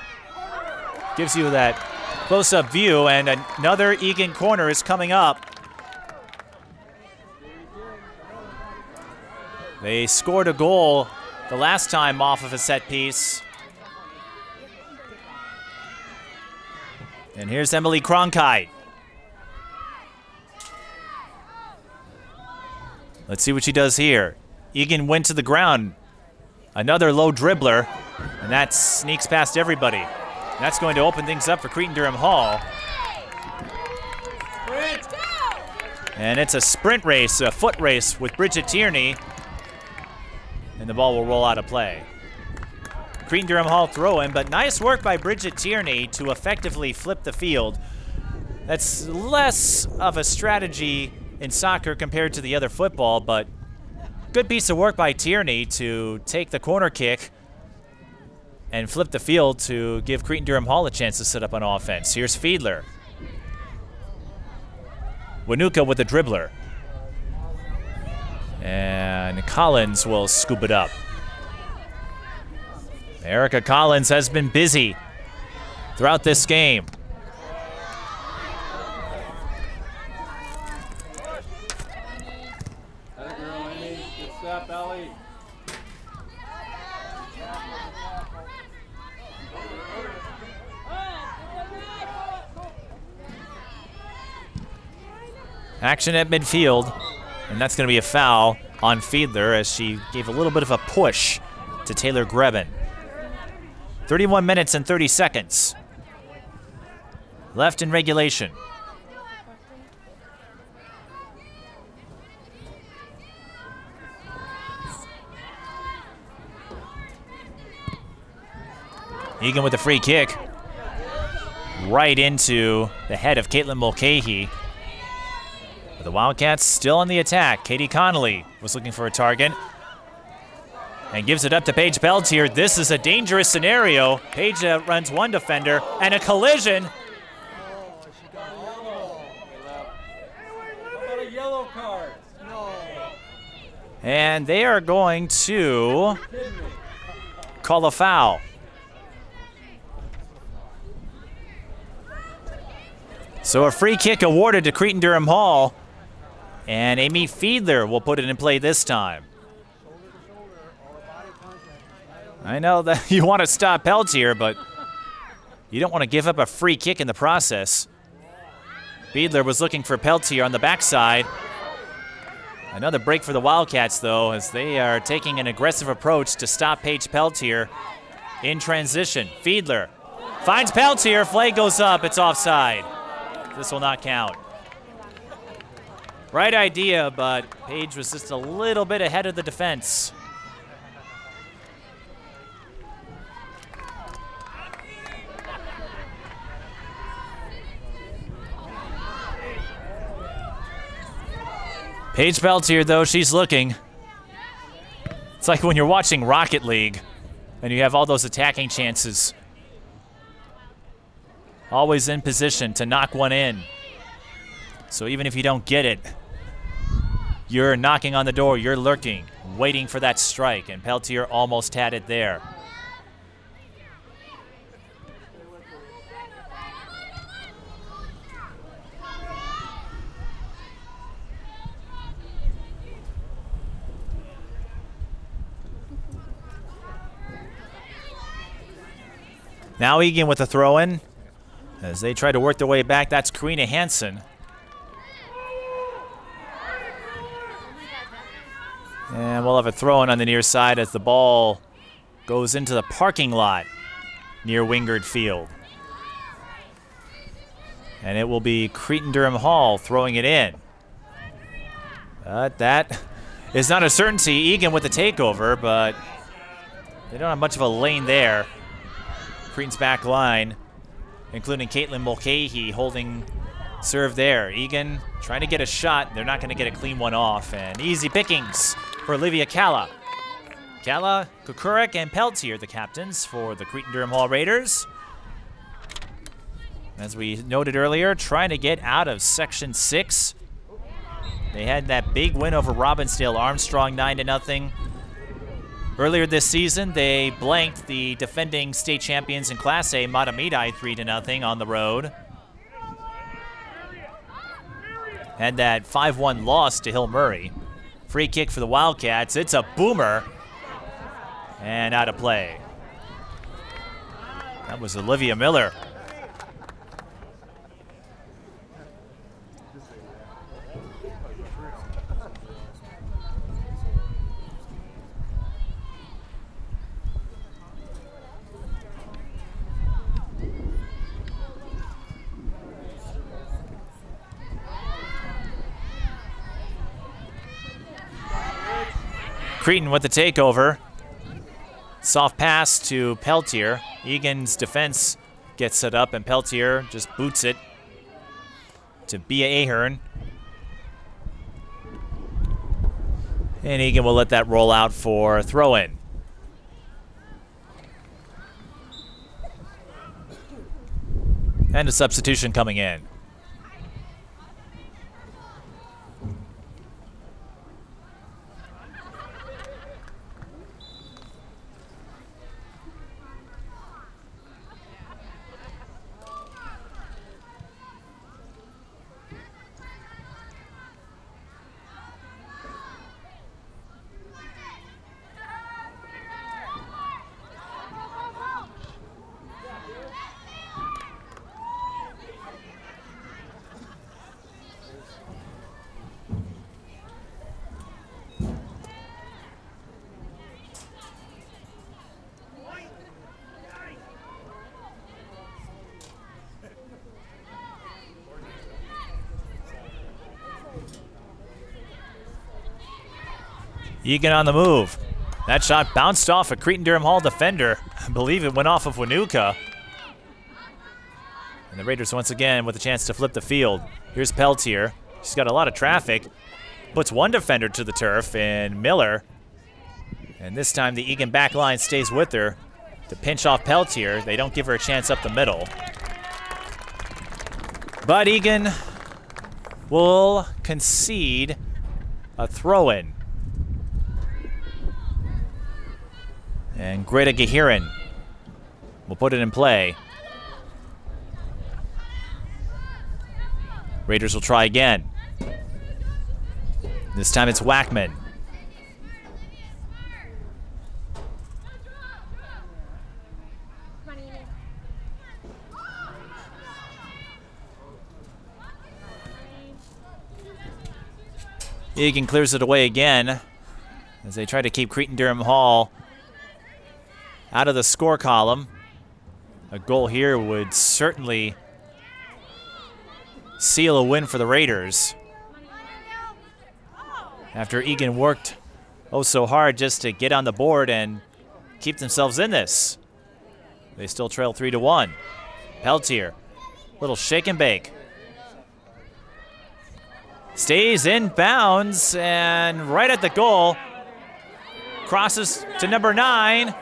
gives you that close-up view, and another Eagan corner is coming up. They scored a goal the last time off of a set piece. And here's Emily Cronkite. Let's see what she does here. Eagan went to the ground. Another low dribbler, and that sneaks past everybody. And that's going to open things up for Cretin-Derham Hall. And it's a sprint race, a foot race with Bridget Tierney. And the ball will roll out of play. Cretin-Derham Hall throw-in, but nice work by Bridget Tierney to effectively flip the field. That's less of a strategy in soccer compared to the other football, but good piece of work by Tierney to take the corner kick and flip the field to give Cretin-Derham Hall a chance to set up on offense. Here's Fiedler. Wohnoutka with a dribbler. And Collins will scoop it up. Erica Collins has been busy throughout this game. Action at midfield, and that's going to be a foul on Fiedler as she gave a little bit of a push to Taylor Greben. thirty-one minutes and thirty seconds. Left in regulation. Eagan with a free kick. Right into the head of Caitlin Mulcahy. The Wildcats still on the attack. Katie Connolly was looking for a target and gives it up to Paige Peltier. This is a dangerous scenario. Paige runs one defender and a collision. And they are going to call a foul. So a free kick awarded to Cretin-Derham Hall. And Amiee Fiedler will put it in play this time. I know that you want to stop Peltier, but you don't want to give up a free kick in the process. Fiedler was looking for Peltier on the backside. Another break for the Wildcats, though, as they are taking an aggressive approach to stop Paige Peltier in transition. Fiedler finds Peltier. Flag goes up. It's offside. This will not count. Right idea, but Paige was just a little bit ahead of the defense. Paige Peltier, though, she's looking. It's like when you're watching Rocket League and you have all those attacking chances. Always in position to knock one in. So even if you don't get it, you're knocking on the door, you're lurking, waiting for that strike, and Peltier almost had it there. Now Eagan with a throw-in. As they try to work their way back, that's Karina Hansen. And we'll have a throw-in on the near side as the ball goes into the parking lot near Wingard Field. And it will be Cretin-Derham Hall throwing it in. But that is not a certainty. Eagan with the takeover, but they don't have much of a lane there. Cretin's back line, including Caitlin Mulcahy holding serve there. Eagan trying to get a shot. They're not going to get a clean one off. And easy pickings for Olivia Calla. Calla, Kukurek, and Peltier, the captains for the Cretin-Derham Hall Raiders. As we noted earlier, trying to get out of Section six. They had that big win over Robbinsdale Armstrong, nine to nothing. Earlier this season, they blanked the defending state champions in Class A, Matamidi, three to nothing on the road. Had that five one loss to Hill Murray. Free kick for the Wildcats. It's a boomer. And out of play. That was Olivia Miller. Cretin with the takeover. Soft pass to Peltier. Egan's defense gets set up, and Peltier just boots it to Bea Ahern. And Eagan will let that roll out for a throw-in. And a substitution coming in. Eagan on the move. That shot bounced off a Cretin-Derham Hall defender. I believe it went off of Wohnoutka. And the Raiders once again with a chance to flip the field. Here's Peltier. She's got a lot of traffic. Puts one defender to the turf in Miller. And this time the Eagan back line stays with her to pinch off Peltier. They don't give her a chance up the middle. But Eagan will concede a throw-in. And Greta Gahirin will put it in play. Raiders will try again. This time it's Wackman. Eagan clears it away again as they try to keep Cretin-Derham Hall out of the score column. A goal here would certainly seal a win for the Raiders. After Eagan worked oh so hard just to get on the board and keep themselves in this. They still trail three to one. Peltier, little shake and bake. stays in bounds and right at the goal. Crosses to number nine.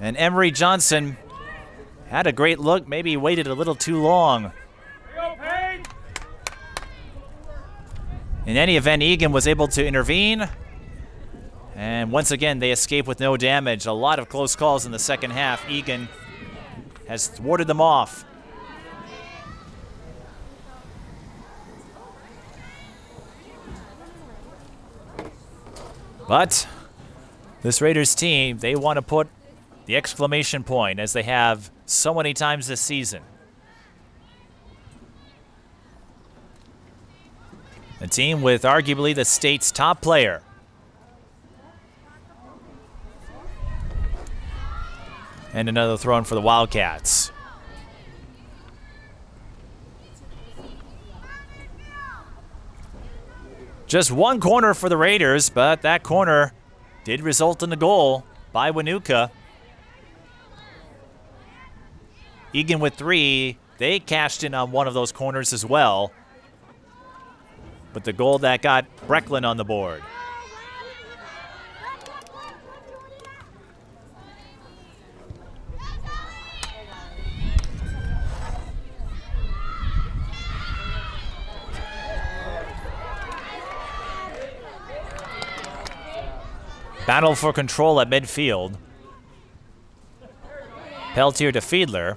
And Emery Johnson had a great look, maybe waited a little too long. In any event, Eagan was able to intervene. And once again, they escape with no damage. A lot of close calls in the second half. Eagan has thwarted them off. But this Raiders team, they want to put the exclamation point, as they have so many times this season. A team with arguably the state's top player. And another throw in for the Wildcats. Just one corner for the Raiders, but that corner did result in the goal by Wohnoutka. Eagan with three, they cashed in on one of those corners as well. But the goal that got Brechlin on the board. Battle for control at midfield. Peltier to Fiedler.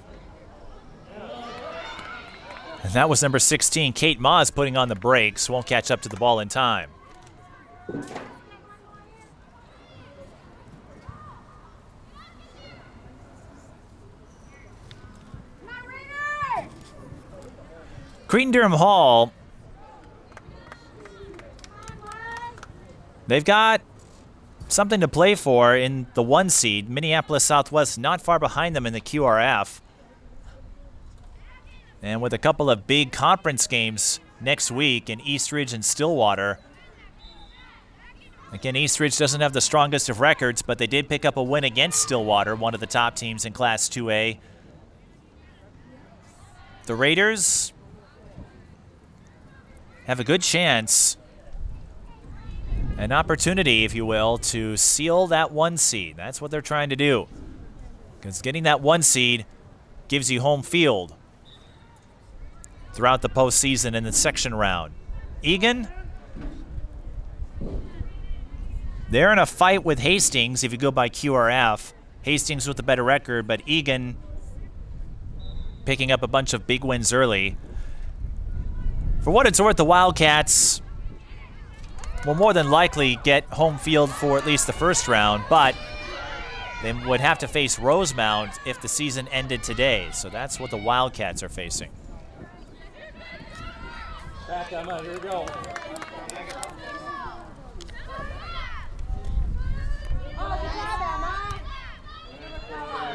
And that was number sixteen, Kate Maas, putting on the brakes. Won't catch up to the ball in time. Cretin-Derham Hall. They've got something to play for in the one seed. Minneapolis Southwest not far behind them in the Q R F. And with a couple of big conference games next week in East Ridge and Stillwater. Again, East Ridge doesn't have the strongest of records, but they did pick up a win against Stillwater, one of the top teams in Class two A. The Raiders have a good chance, an opportunity, if you will, to seal that one seed. That's what they're trying to do, because getting that one seed gives you home field throughout the postseason in the section round. Eagan, they're in a fight with Hastings if you go by Q R F. Hastings with a better record, but Eagan picking up a bunch of big wins early. For what it's worth, the Wildcats will more than likely get home field for at least the first round, but they would have to face Rosemount if the season ended today. So that's what the Wildcats are facing. Back on up, here we go.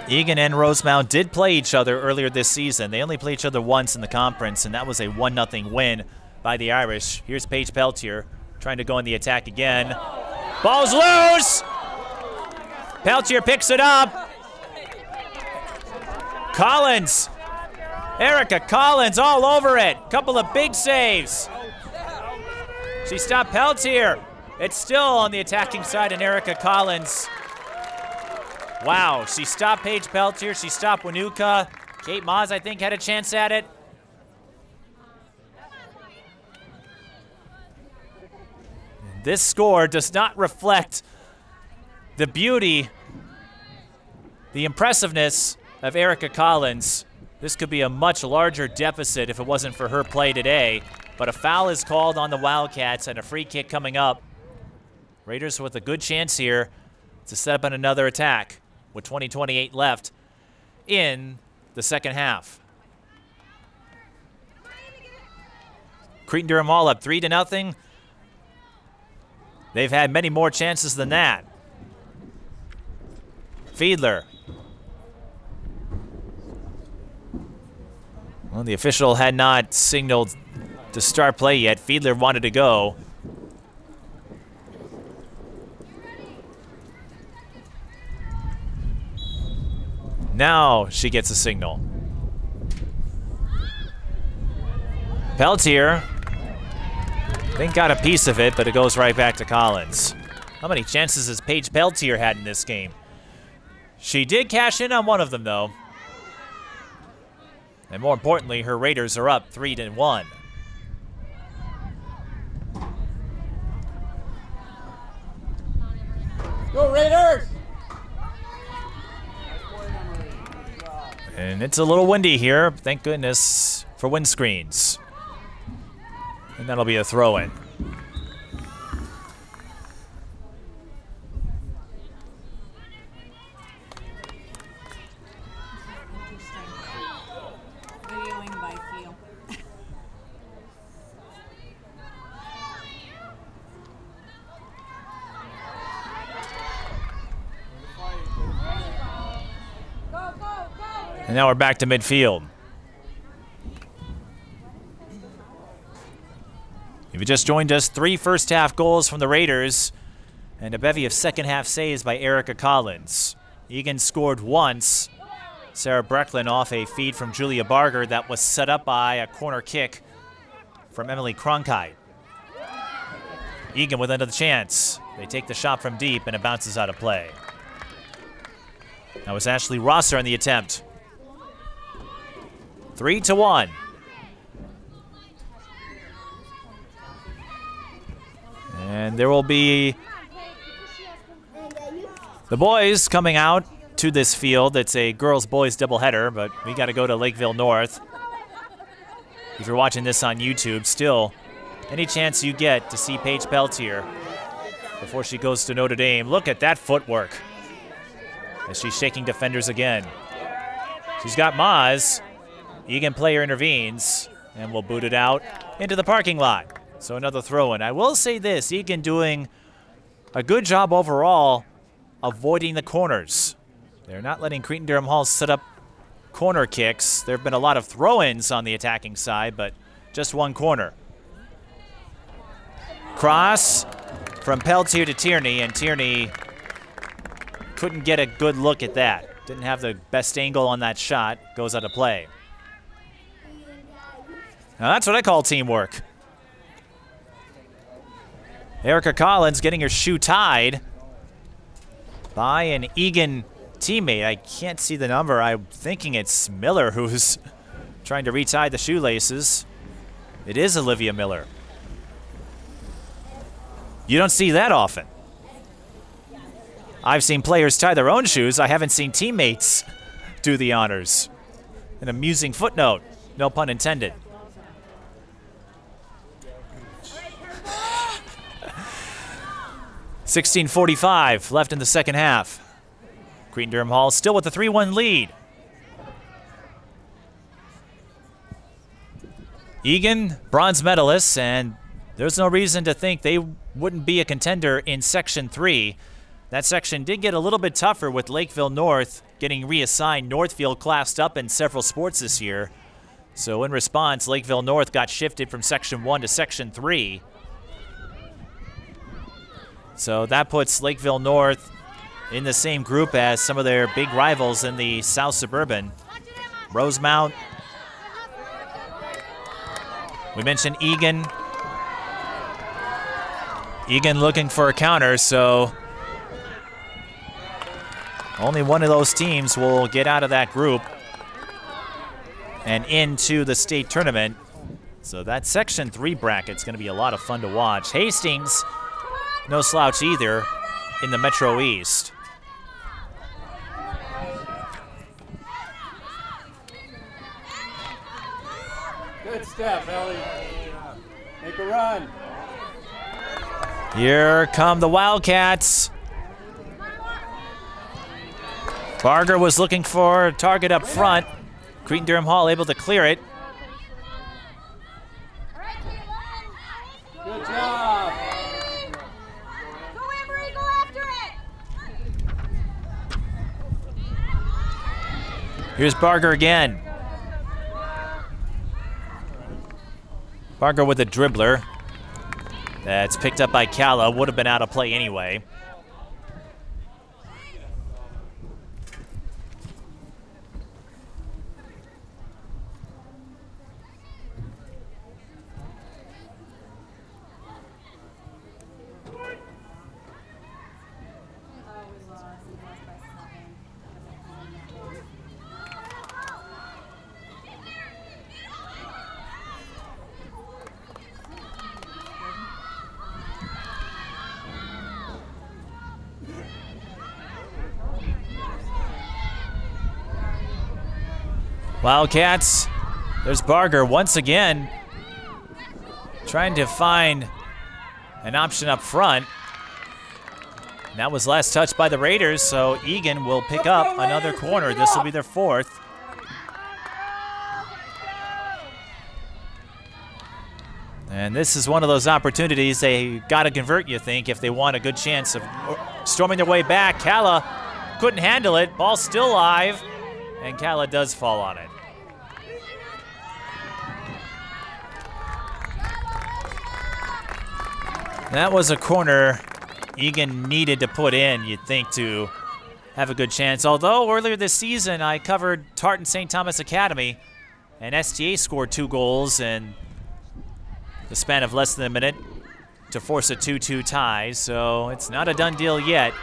Eagan and Rosemount did play each other earlier this season. They only played each other once in the conference, and that was a one nothing win by the Irish. Here's Paige Peltier trying to go on the attack again. Ball's loose! Peltier picks it up. Collins. Erica Collins all over it. Couple of big saves. She stopped Peltier. It's still on the attacking side, and Erica Collins. Wow, she stopped Paige Peltier. She stopped Wohnoutka. Kate Maas, I think, had a chance at it. This score does not reflect the beauty, the impressiveness of Erica Collins. This could be a much larger deficit if it wasn't for her play today. But a foul is called on the Wildcats and a free kick coming up. Raiders with a good chance here to set up on another attack with twenty twenty-eight left in the second half. Cretin-Derham Hall up three to nothing. They've had many more chances than that. Fiedler. Well, the official had not signaled to start play yet. Fiedler wanted to go. Now she gets a signal. Peltier. I think got a piece of it, but it goes right back to Collins. How many chances has Paige Peltier had in this game? She did cash in on one of them, though. And more importantly, her Raiders are up three to one. Go Raiders! And it's a little windy here. Thank goodness for wind screens. And that'll be a throw-in. And now we're back to midfield. If you just joined us, three first half goals from the Raiders and a bevy of second half saves by Erica Collins. Eagan scored once. Sarah Brechlin off a feed from Julia Barger that was set up by a corner kick from Emily Cronkite. Eagan with another chance. They take the shot from deep and it bounces out of play. That was Ashley Rosser on the attempt. Three to one. And there will be the boys coming out to this field. It's a girls-boys doubleheader, but we got to go to Lakeville North. If you're watching this on YouTube, still, any chance you get to see Paige Peltier before she goes to Notre Dame. Look at that footwork. As she's shaking defenders again. She's got Maas. Eagan player intervenes and will boot it out into the parking lot. So another throw-in. I will say this, Eagan doing a good job overall avoiding the corners. They're not letting Cretin-Derham Hall set up corner kicks. There have been a lot of throw-ins on the attacking side, but just one corner. Cross from Peltier to Tierney, and Tierney couldn't get a good look at that. Didn't have the best angle on that shot. Goes out of play. Now that's what I call teamwork. Erica Collins getting her shoe tied by an Eagan teammate. I can't see the number. I'm thinking it's Miller who's trying to retie the shoelaces. It is Olivia Miller. You don't see that often. I've seen players tie their own shoes. I haven't seen teammates do the honors. An amusing footnote, no pun intended. sixteen forty-five left in the second half. Cretin-Derham Hall still with a three one lead. Eagan, bronze medalists, and there's no reason to think they wouldn't be a contender in Section three. That section did get a little bit tougher with Lakeville North getting reassigned. Northfield classed up in several sports this year. So in response, Lakeville North got shifted from Section one to Section three. So that puts Lakeville North in the same group as some of their big rivals in the South Suburban. Rosemount. We mentioned Eagan. Eagan looking for a counter, so only one of those teams will get out of that group and into the state tournament. So that Section three bracket's going to be a lot of fun to watch. Hastings, no slouch either in the Metro East. Good step, Ellie. Make a run. Here come the Wildcats. Barger was looking for a target up front. Cretin-Derham Hall able to clear it. Good job. Here's Barger again. Barger with a dribbler. That's picked up by Calla. Would have been out of play anyway. Wildcats, there's Barger once again, trying to find an option up front. And that was last touched by the Raiders, so Eagan will pick up another corner. This will be their fourth. And this is one of those opportunities they got to convert, you think, if they want a good chance of storming their way back. Calla couldn't handle it. Ball still live, and Calla does fall on it. That was a corner Eagan needed to put in, you'd think, to have a good chance. Although earlier this season, I covered Tarleton Saint Thomas Academy, and S T A scored two goals in the span of less than a minute to force a two two tie, so it's not a done deal yet.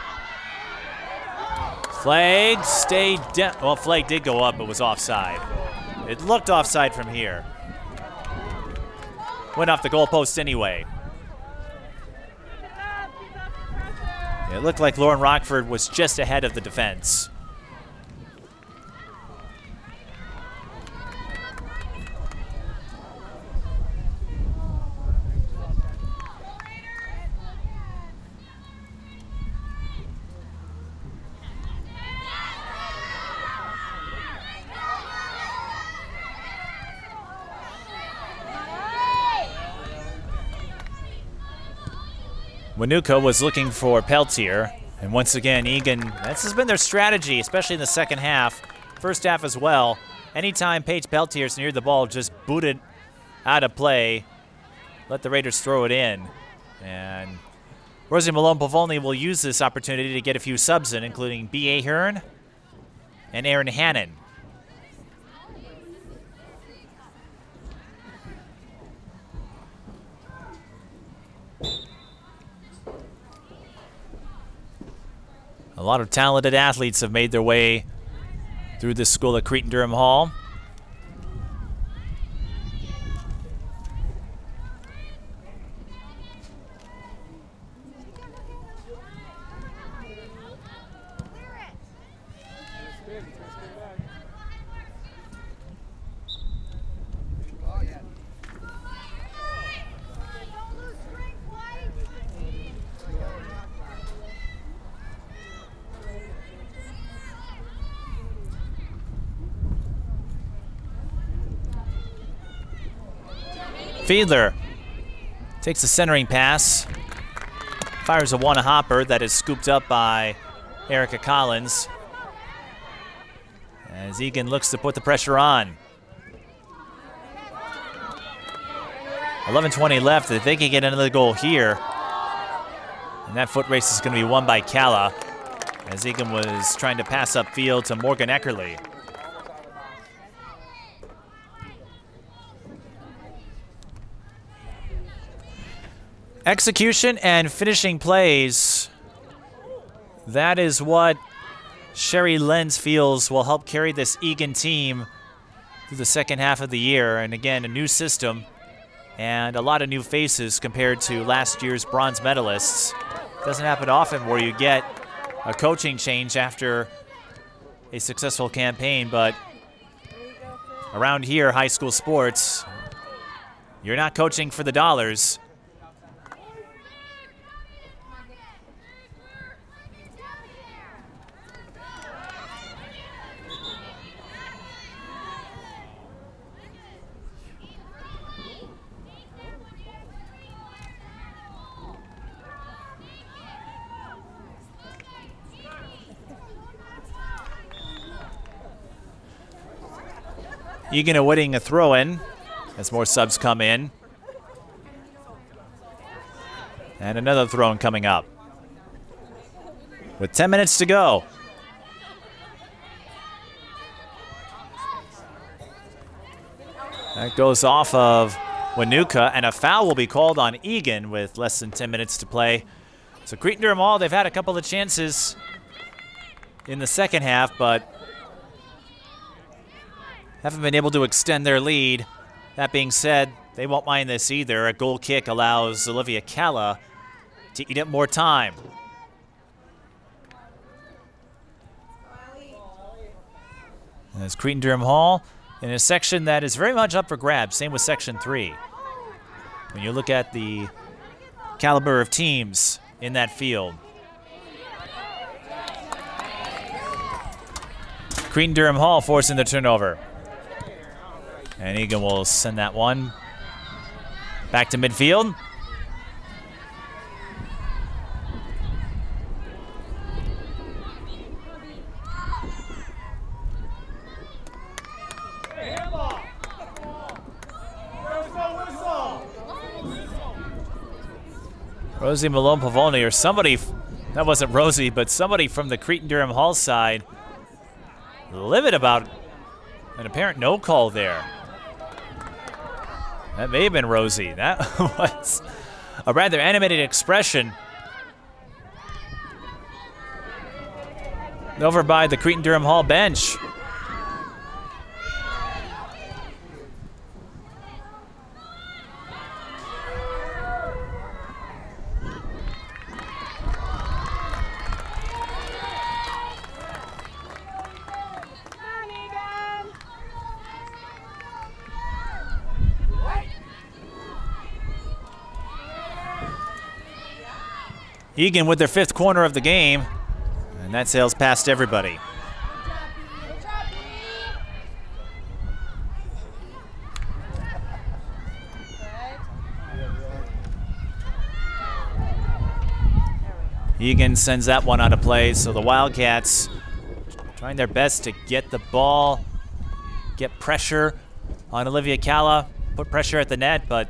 Flag stayed down. Well, flag did go up, but was offside. It looked offside from here. Went off the goalpost anyway. It looked like Lauren Rockford was just ahead of the defense. Wohnoutka was looking for Peltier, and once again, Eagan, this has been their strategy, especially in the second half, first half as well. Anytime Paige Peltier's near the ball, just boot it out of play, let the Raiders throw it in. And Rosie Malone-Pavoni will use this opportunity to get a few subs in, including B A Hearn and Aaron Hannon. A lot of talented athletes have made their way through this school at Cretin-Derham Hall. Fiedler takes a centering pass, fires a one-hopper that is scooped up by Erica Collins as Eagan looks to put the pressure on. eleven twenty left. If they can get another goal here, and that foot race is going to be won by Calla as Eagan was trying to pass upfield to Morgan Eckerley. Execution and finishing plays. That is what Sherry Lenz feels will help carry this Eagan team through the second half of the year. And again, a new system and a lot of new faces compared to last year's bronze medalists. Doesn't happen often where you get a coaching change after a successful campaign, but around here, high school sports, you're not coaching for the dollars. Eagan awaiting a throw-in as more subs come in. And another throw-in coming up. With ten minutes to go. That goes off of Wohnoutka, and a foul will be called on Eagan with less than ten minutes to play. So Cretin-Derham Hall, they've had a couple of chances in the second half, but haven't been able to extend their lead. That being said, they won't mind this either. A goal kick allows Olivia Calla to eat up more time. As Cretin-Derham Hall in a section that is very much up for grabs, same with Section three. When you look at the caliber of teams in that field. Cretin-Derham Hall forcing the turnover. And Eagan will send that one back to midfield. Rosie Malone-Pavoni, or somebody, that wasn't Rosie, but somebody from the Cretin-Derham Hall side, livid about an apparent no call there. That may have been Rosie. That was a rather animated expression. Over by the Cretin-Derham Hall bench. Eagan with their fifth corner of the game, and that sails past everybody. Eagan sends that one out of play, so the Wildcats trying their best to get the ball, get pressure on Olivia Calla, put pressure at the net, but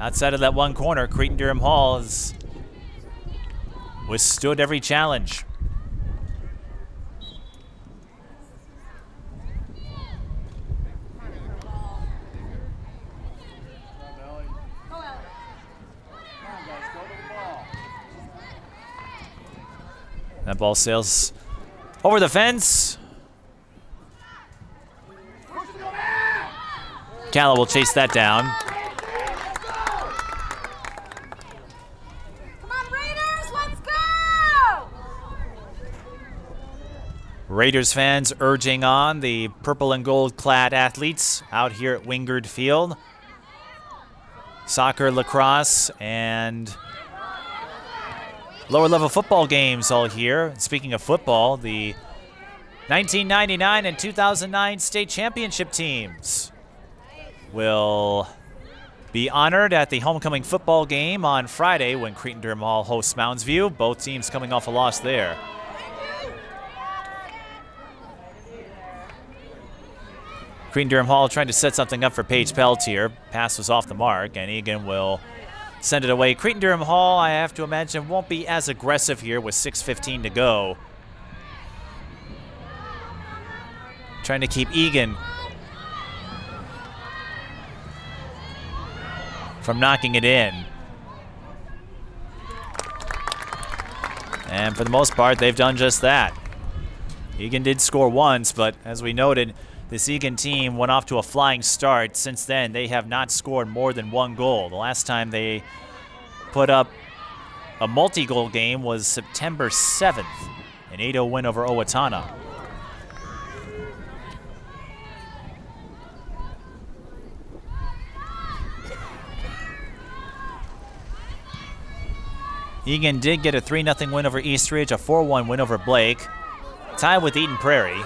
outside of that one corner, Cretin-Derham Hall is withstood every challenge. That ball sails over the fence. Calla will chase that down. Raiders fans urging on the purple and gold clad athletes out here at Wingard Field. Soccer, lacrosse, and lower level football games all here. Speaking of football, the nineteen ninety-nine and two thousand nine state championship teams will be honored at the homecoming football game on Friday when Cretin-Derham Hall hosts Mounds View. Both teams coming off a loss there. Cretin-Derham Hall trying to set something up for Paige Peltier. Pass was off the mark, and Eagan will send it away. Cretin-Derham Hall, I have to imagine, won't be as aggressive here with six fifteen to go. Trying to keep Eagan from knocking it in. And for the most part, they've done just that. Eagan did score once, but as we noted, this Eagan team went off to a flying start. Since then, they have not scored more than one goal. The last time they put up a multi-goal game was September seventh, an eight oh win over Owatonna. Eagan did get a three nothing win over East Ridge, a four one win over Blake, tied with Eden Prairie.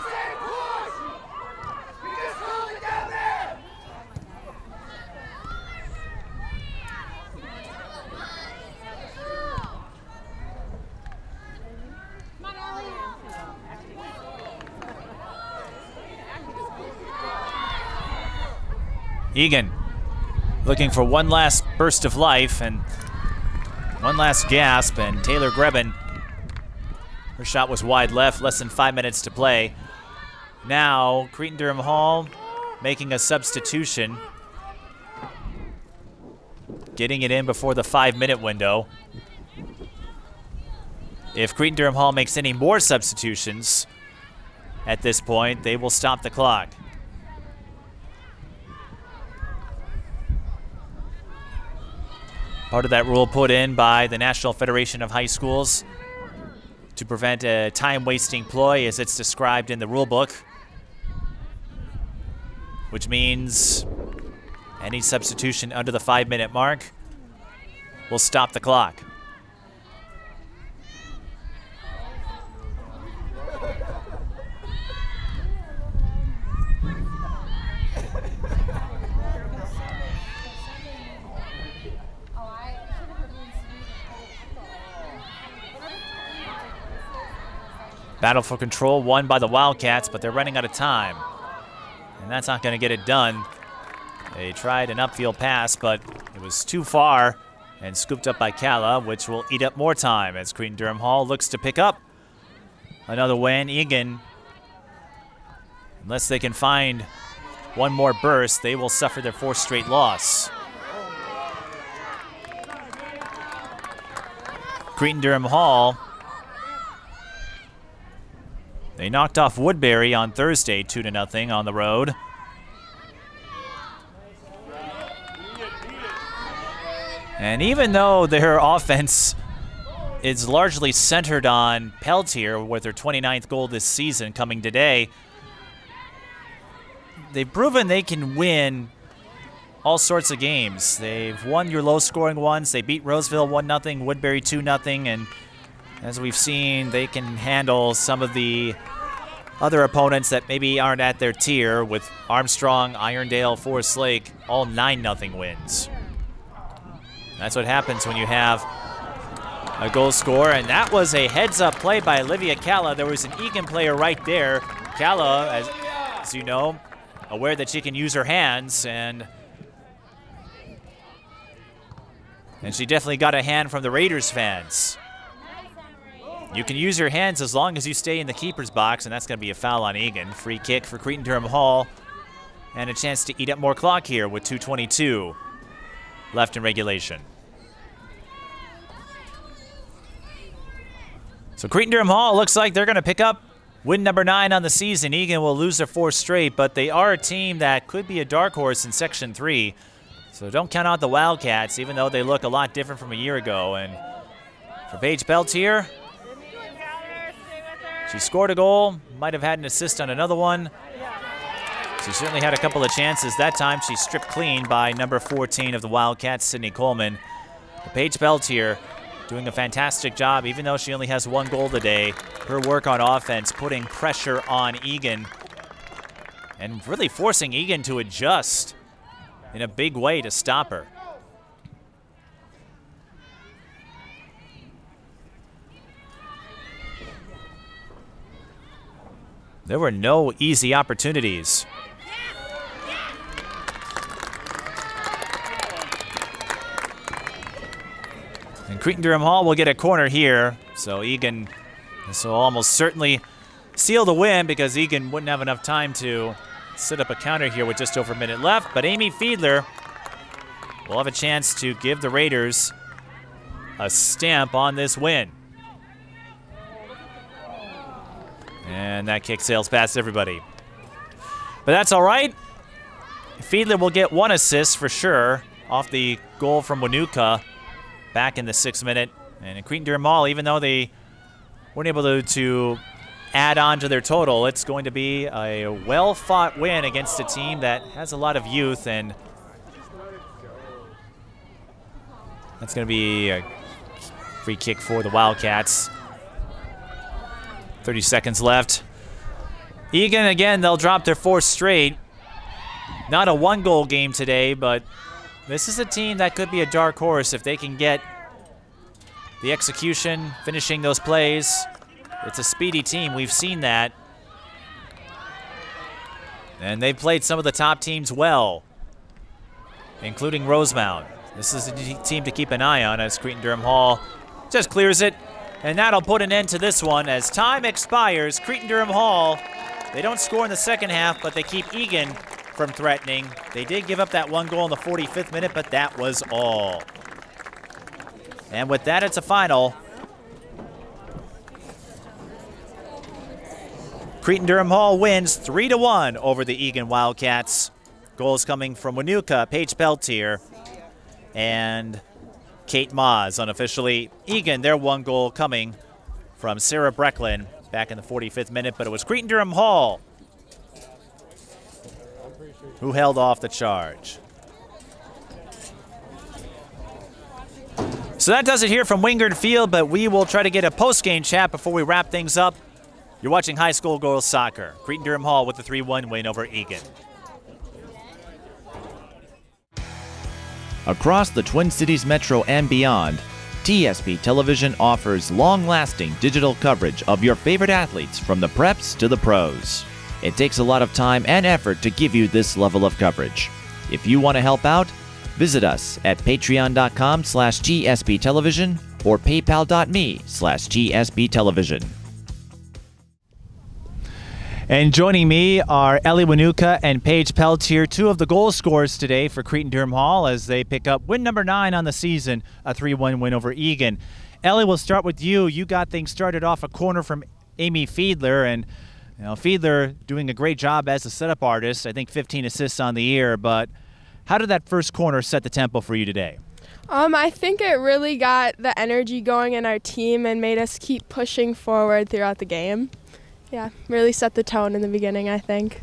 Eagan looking for one last burst of life and one last gasp, and Taylor Greben, her shot was wide left, less than five minutes to play. Now Cretin-Derham Hall making a substitution, getting it in before the five-minute window. If Cretin-Derham Hall makes any more substitutions at this point, they will stop the clock. Part of that rule put in by the National Federation of High Schools to prevent a time-wasting ploy, as it's described in the rule book. which means any substitution under the five-minute mark will stop the clock. Battle for control won by the Wildcats, but they're running out of time. And that's not going to get it done. They tried an upfield pass, but it was too far and scooped up by Calla, which will eat up more time as Cretin-Derham Hall looks to pick up another win. Eagan, unless they can find one more burst, they will suffer their fourth straight loss. Cretin-Derham Hall, they knocked off Woodbury on Thursday, two to nothing on the road. And even though their offense is largely centered on Peltier with her twenty-ninth goal this season coming today, they've proven they can win all sorts of games. They've won your low-scoring ones. They beat Roseville one nothing, Woodbury two nothing, and as we've seen, they can handle some of the other opponents that maybe aren't at their tier, with Armstrong, Irondale, Forest Lake, all nine nothing wins. That's what happens when you have a goal scorer, and that was a heads-up play by Olivia Calla. There was an Eagan player right there. Calla, as, as you know, aware that she can use her hands, and and she definitely got a hand from the Raiders fans. You can use your hands as long as you stay in the keeper's box, and that's going to be a foul on Eagan. Free kick for Cretin-Derham Hall, and a chance to eat up more clock here with two twenty-two left in regulation. So Cretin-Derham Hall looks like they're going to pick up win number nine on the season. Eagan will lose their fourth straight, but they are a team that could be a dark horse in Section three. So don't count out the Wildcats, even though they look a lot different from a year ago. And for Paige Peltier, she scored a goal, might have had an assist on another one. She certainly had a couple of chances. That time she stripped clean by number fourteen of the Wildcats, Sidney Coleman. But Paige Peltier doing a fantastic job, even though she only has one goal today. Her work on offense, putting pressure on Eagan and really forcing Eagan to adjust in a big way to stop her. There were no easy opportunities. And Cretin-Derham Hall will get a corner here. So Eagan, this will almost certainly seal the win, because Eagan wouldn't have enough time to set up a counter here with just over a minute left. But Amiee Fiedler will have a chance to give the Raiders a stamp on this win. And that kick sails past everybody. But that's all right. Fiedler will get one assist for sure off the goal from Wohnoutka back in the sixth minute. And Cretin-Derham Hall, even though they weren't able to, to add on to their total, it's going to be a well-fought win against a team that has a lot of youth. And that's going to be a free kick for the Wildcats. thirty seconds left. Eagan, again, they'll drop their fourth straight. Not a one-goal game today, but this is a team that could be a dark horse if they can get the execution, finishing those plays. It's a speedy team. We've seen that. And they've played some of the top teams well, including Rosemount. This is a team to keep an eye on as Cretin-Derham Hall just clears it. And that'll put an end to this one as time expires. Cretin-Derham Hall, they don't score in the second half, but they keep Eagan from threatening. They did give up that one goal in the forty-fifth minute, but that was all. And with that, it's a final. Cretin-Derham Hall wins three to one over the Eagan Wildcats. Goals coming from Wohnoutka, Paige Peltier, and Kate Maas. Unofficially, Eagan, their one goal coming from Sarah Brechlin back in the forty-fifth minute, but it was Cretin-Derham Hall who held off the charge. So that does it here from Wingard Field, but we will try to get a post-game chat before we wrap things up. You're watching high school girls soccer. Cretin-Derham Hall with a three one win over Eagan. Across the Twin Cities metro and beyond, T S P Television offers long-lasting digital coverage of your favorite athletes from the preps to the pros. It takes a lot of time and effort to give you this level of coverage. If you want to help out, visit us at patreon dot com slash T S P television or paypal dot me slash T S P television. And joining me are Ellie Wohnoutka and Paige Peltier, two of the goal scorers today for Cretin-Derham Hall as they pick up win number nine on the season, a three one win over Eagan. Ellie, we'll start with you. You got things started off a corner from Amiee Fiedler, and you know, Fiedler doing a great job as a setup artist. I think fifteen assists on the year, but how did that first corner set the tempo for you today? Um, I think it really got the energy going in our team and made us keep pushing forward throughout the game. Yeah, really set the tone in the beginning, I think.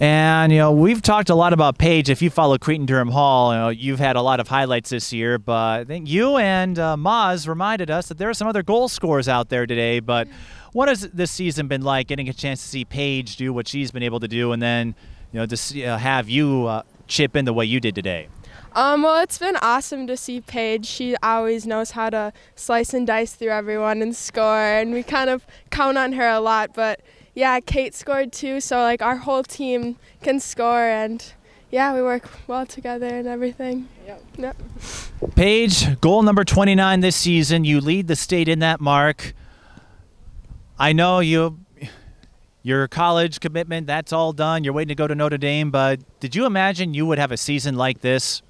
And, you know, we've talked a lot about Paige. If you follow Cretin-Derham Hall, you know, you've had a lot of highlights this year, but I think you and uh, Maas reminded us that there are some other goal scorers out there today, but what has this season been like, getting a chance to see Paige do what she's been able to do and then, you know, to see, uh, have you uh, chip in the way you did today? Um, well, it's been awesome to see Paige. She always knows how to slice and dice through everyone and score, and we kind of count on her a lot. But, yeah, Kate scored too, so, like, our whole team can score, and, yeah, we work well together and everything. Yep. Yep. Paige, goal number twenty-nine this season. You lead the state in that mark. I know you... Your college commitment, that's all done. You're waiting to go to Notre Dame, but did you imagine you would have a season like this?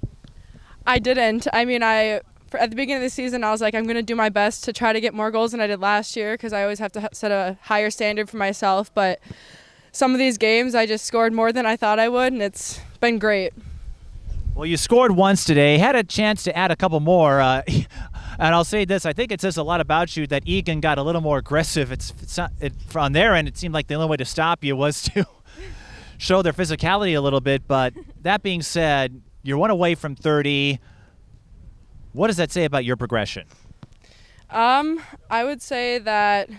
I didn't. I mean, I for, at the beginning of the season, I was like, I'm going to do my best to try to get more goals than I did last year because I always have to set a higher standard for myself. But some of these games, I just scored more than I thought I would, and it's been great. Well, you scored once today, had a chance to add a couple more. Uh, And I'll say this, I think it says a lot about you that Eagan got a little more aggressive. It's, it's not, it, on their end, it seemed like the only way to stop you was to show their physicality a little bit. But that being said, you're one away from thirty. What does that say about your progression? Um, I would say that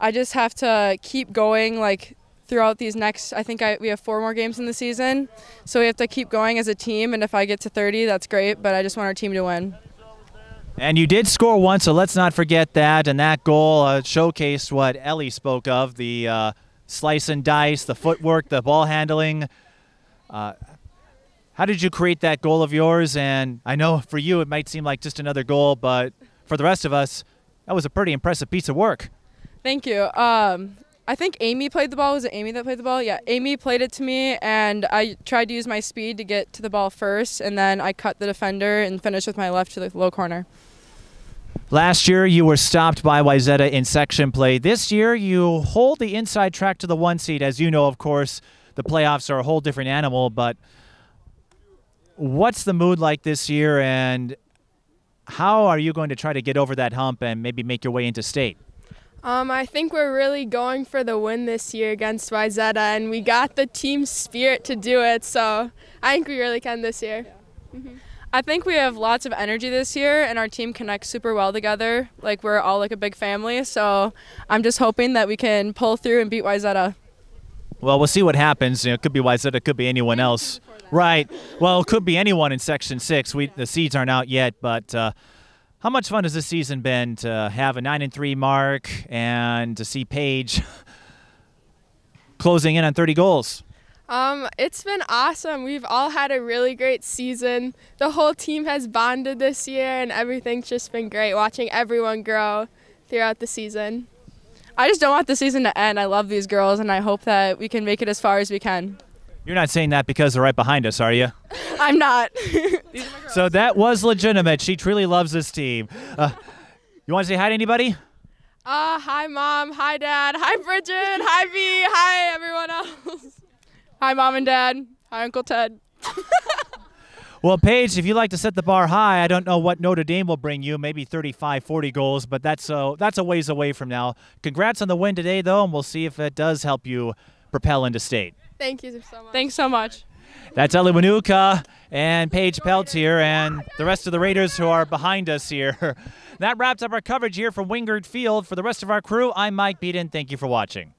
I just have to keep going, like, throughout these next, I think I, we have four more games in the season. So we have to keep going as a team, and if I get to thirty, that's great, but I just want our team to win. And you did score once, so let's not forget that. And that goal uh, showcased what Ellie spoke of, the uh, slice and dice, the footwork, the ball handling. Uh, how did you create that goal of yours? And I know for you it might seem like just another goal, but for the rest of us, that was a pretty impressive piece of work. Thank you. Um, I think Amiee played the ball. Was it Amiee that played the ball? Yeah, Amiee played it to me, and I tried to use my speed to get to the ball first, and then I cut the defender and finished with my left to the low corner. Last year, you were stopped by Wayzata in section play. This year, you hold the inside track to the one seed. As you know, of course, the playoffs are a whole different animal, but what's the mood like this year, and how are you going to try to get over that hump and maybe make your way into state? Um, I think we're really going for the win this year against Wayzata, and we got the team spirit to do it, so I think we really can this year. Yeah. Mm-hmm. I think we have lots of energy this year, and our team connects super well together. Like, we're all like a big family, so I'm just hoping that we can pull through and beat Wayzata. Well, we'll see what happens. You know, it could be Wayzata, it could be anyone else. Right. Well, it could be anyone in Section six. We, the seeds aren't out yet, but uh, how much fun has this season been to have a nine and three mark and to see Paige closing in on thirty goals? Um, it's been awesome. We've all had a really great season. The whole team has bonded this year, and everything's just been great, watching everyone grow throughout the season. I just don't want the season to end. I love these girls, and I hope that we can make it as far as we can. You're not saying that because they're right behind us, are you? I'm not. These are my girls. So that was legitimate. She truly loves this team. Uh, you want to say hi to anybody? Uh, hi, Mom. Hi, Dad. Hi, Bridget. Hi, V. Hi, everyone else. Hi, Mom and Dad. Hi, Uncle Ted. Well, Paige, if you like to set the bar high, I don't know what Notre Dame will bring you, maybe thirty-five, forty goals, but that's a, that's a ways away from now. Congrats on the win today, though, and we'll see if it does help you propel into state. Thank you so much. Thanks so much. That's Ellie Wohnoutka and Paige Peltier and the rest of the Raiders who are behind us here. That wraps up our coverage here from Wingard Field. For the rest of our crew, I'm Mike Beaton. Thank you for watching.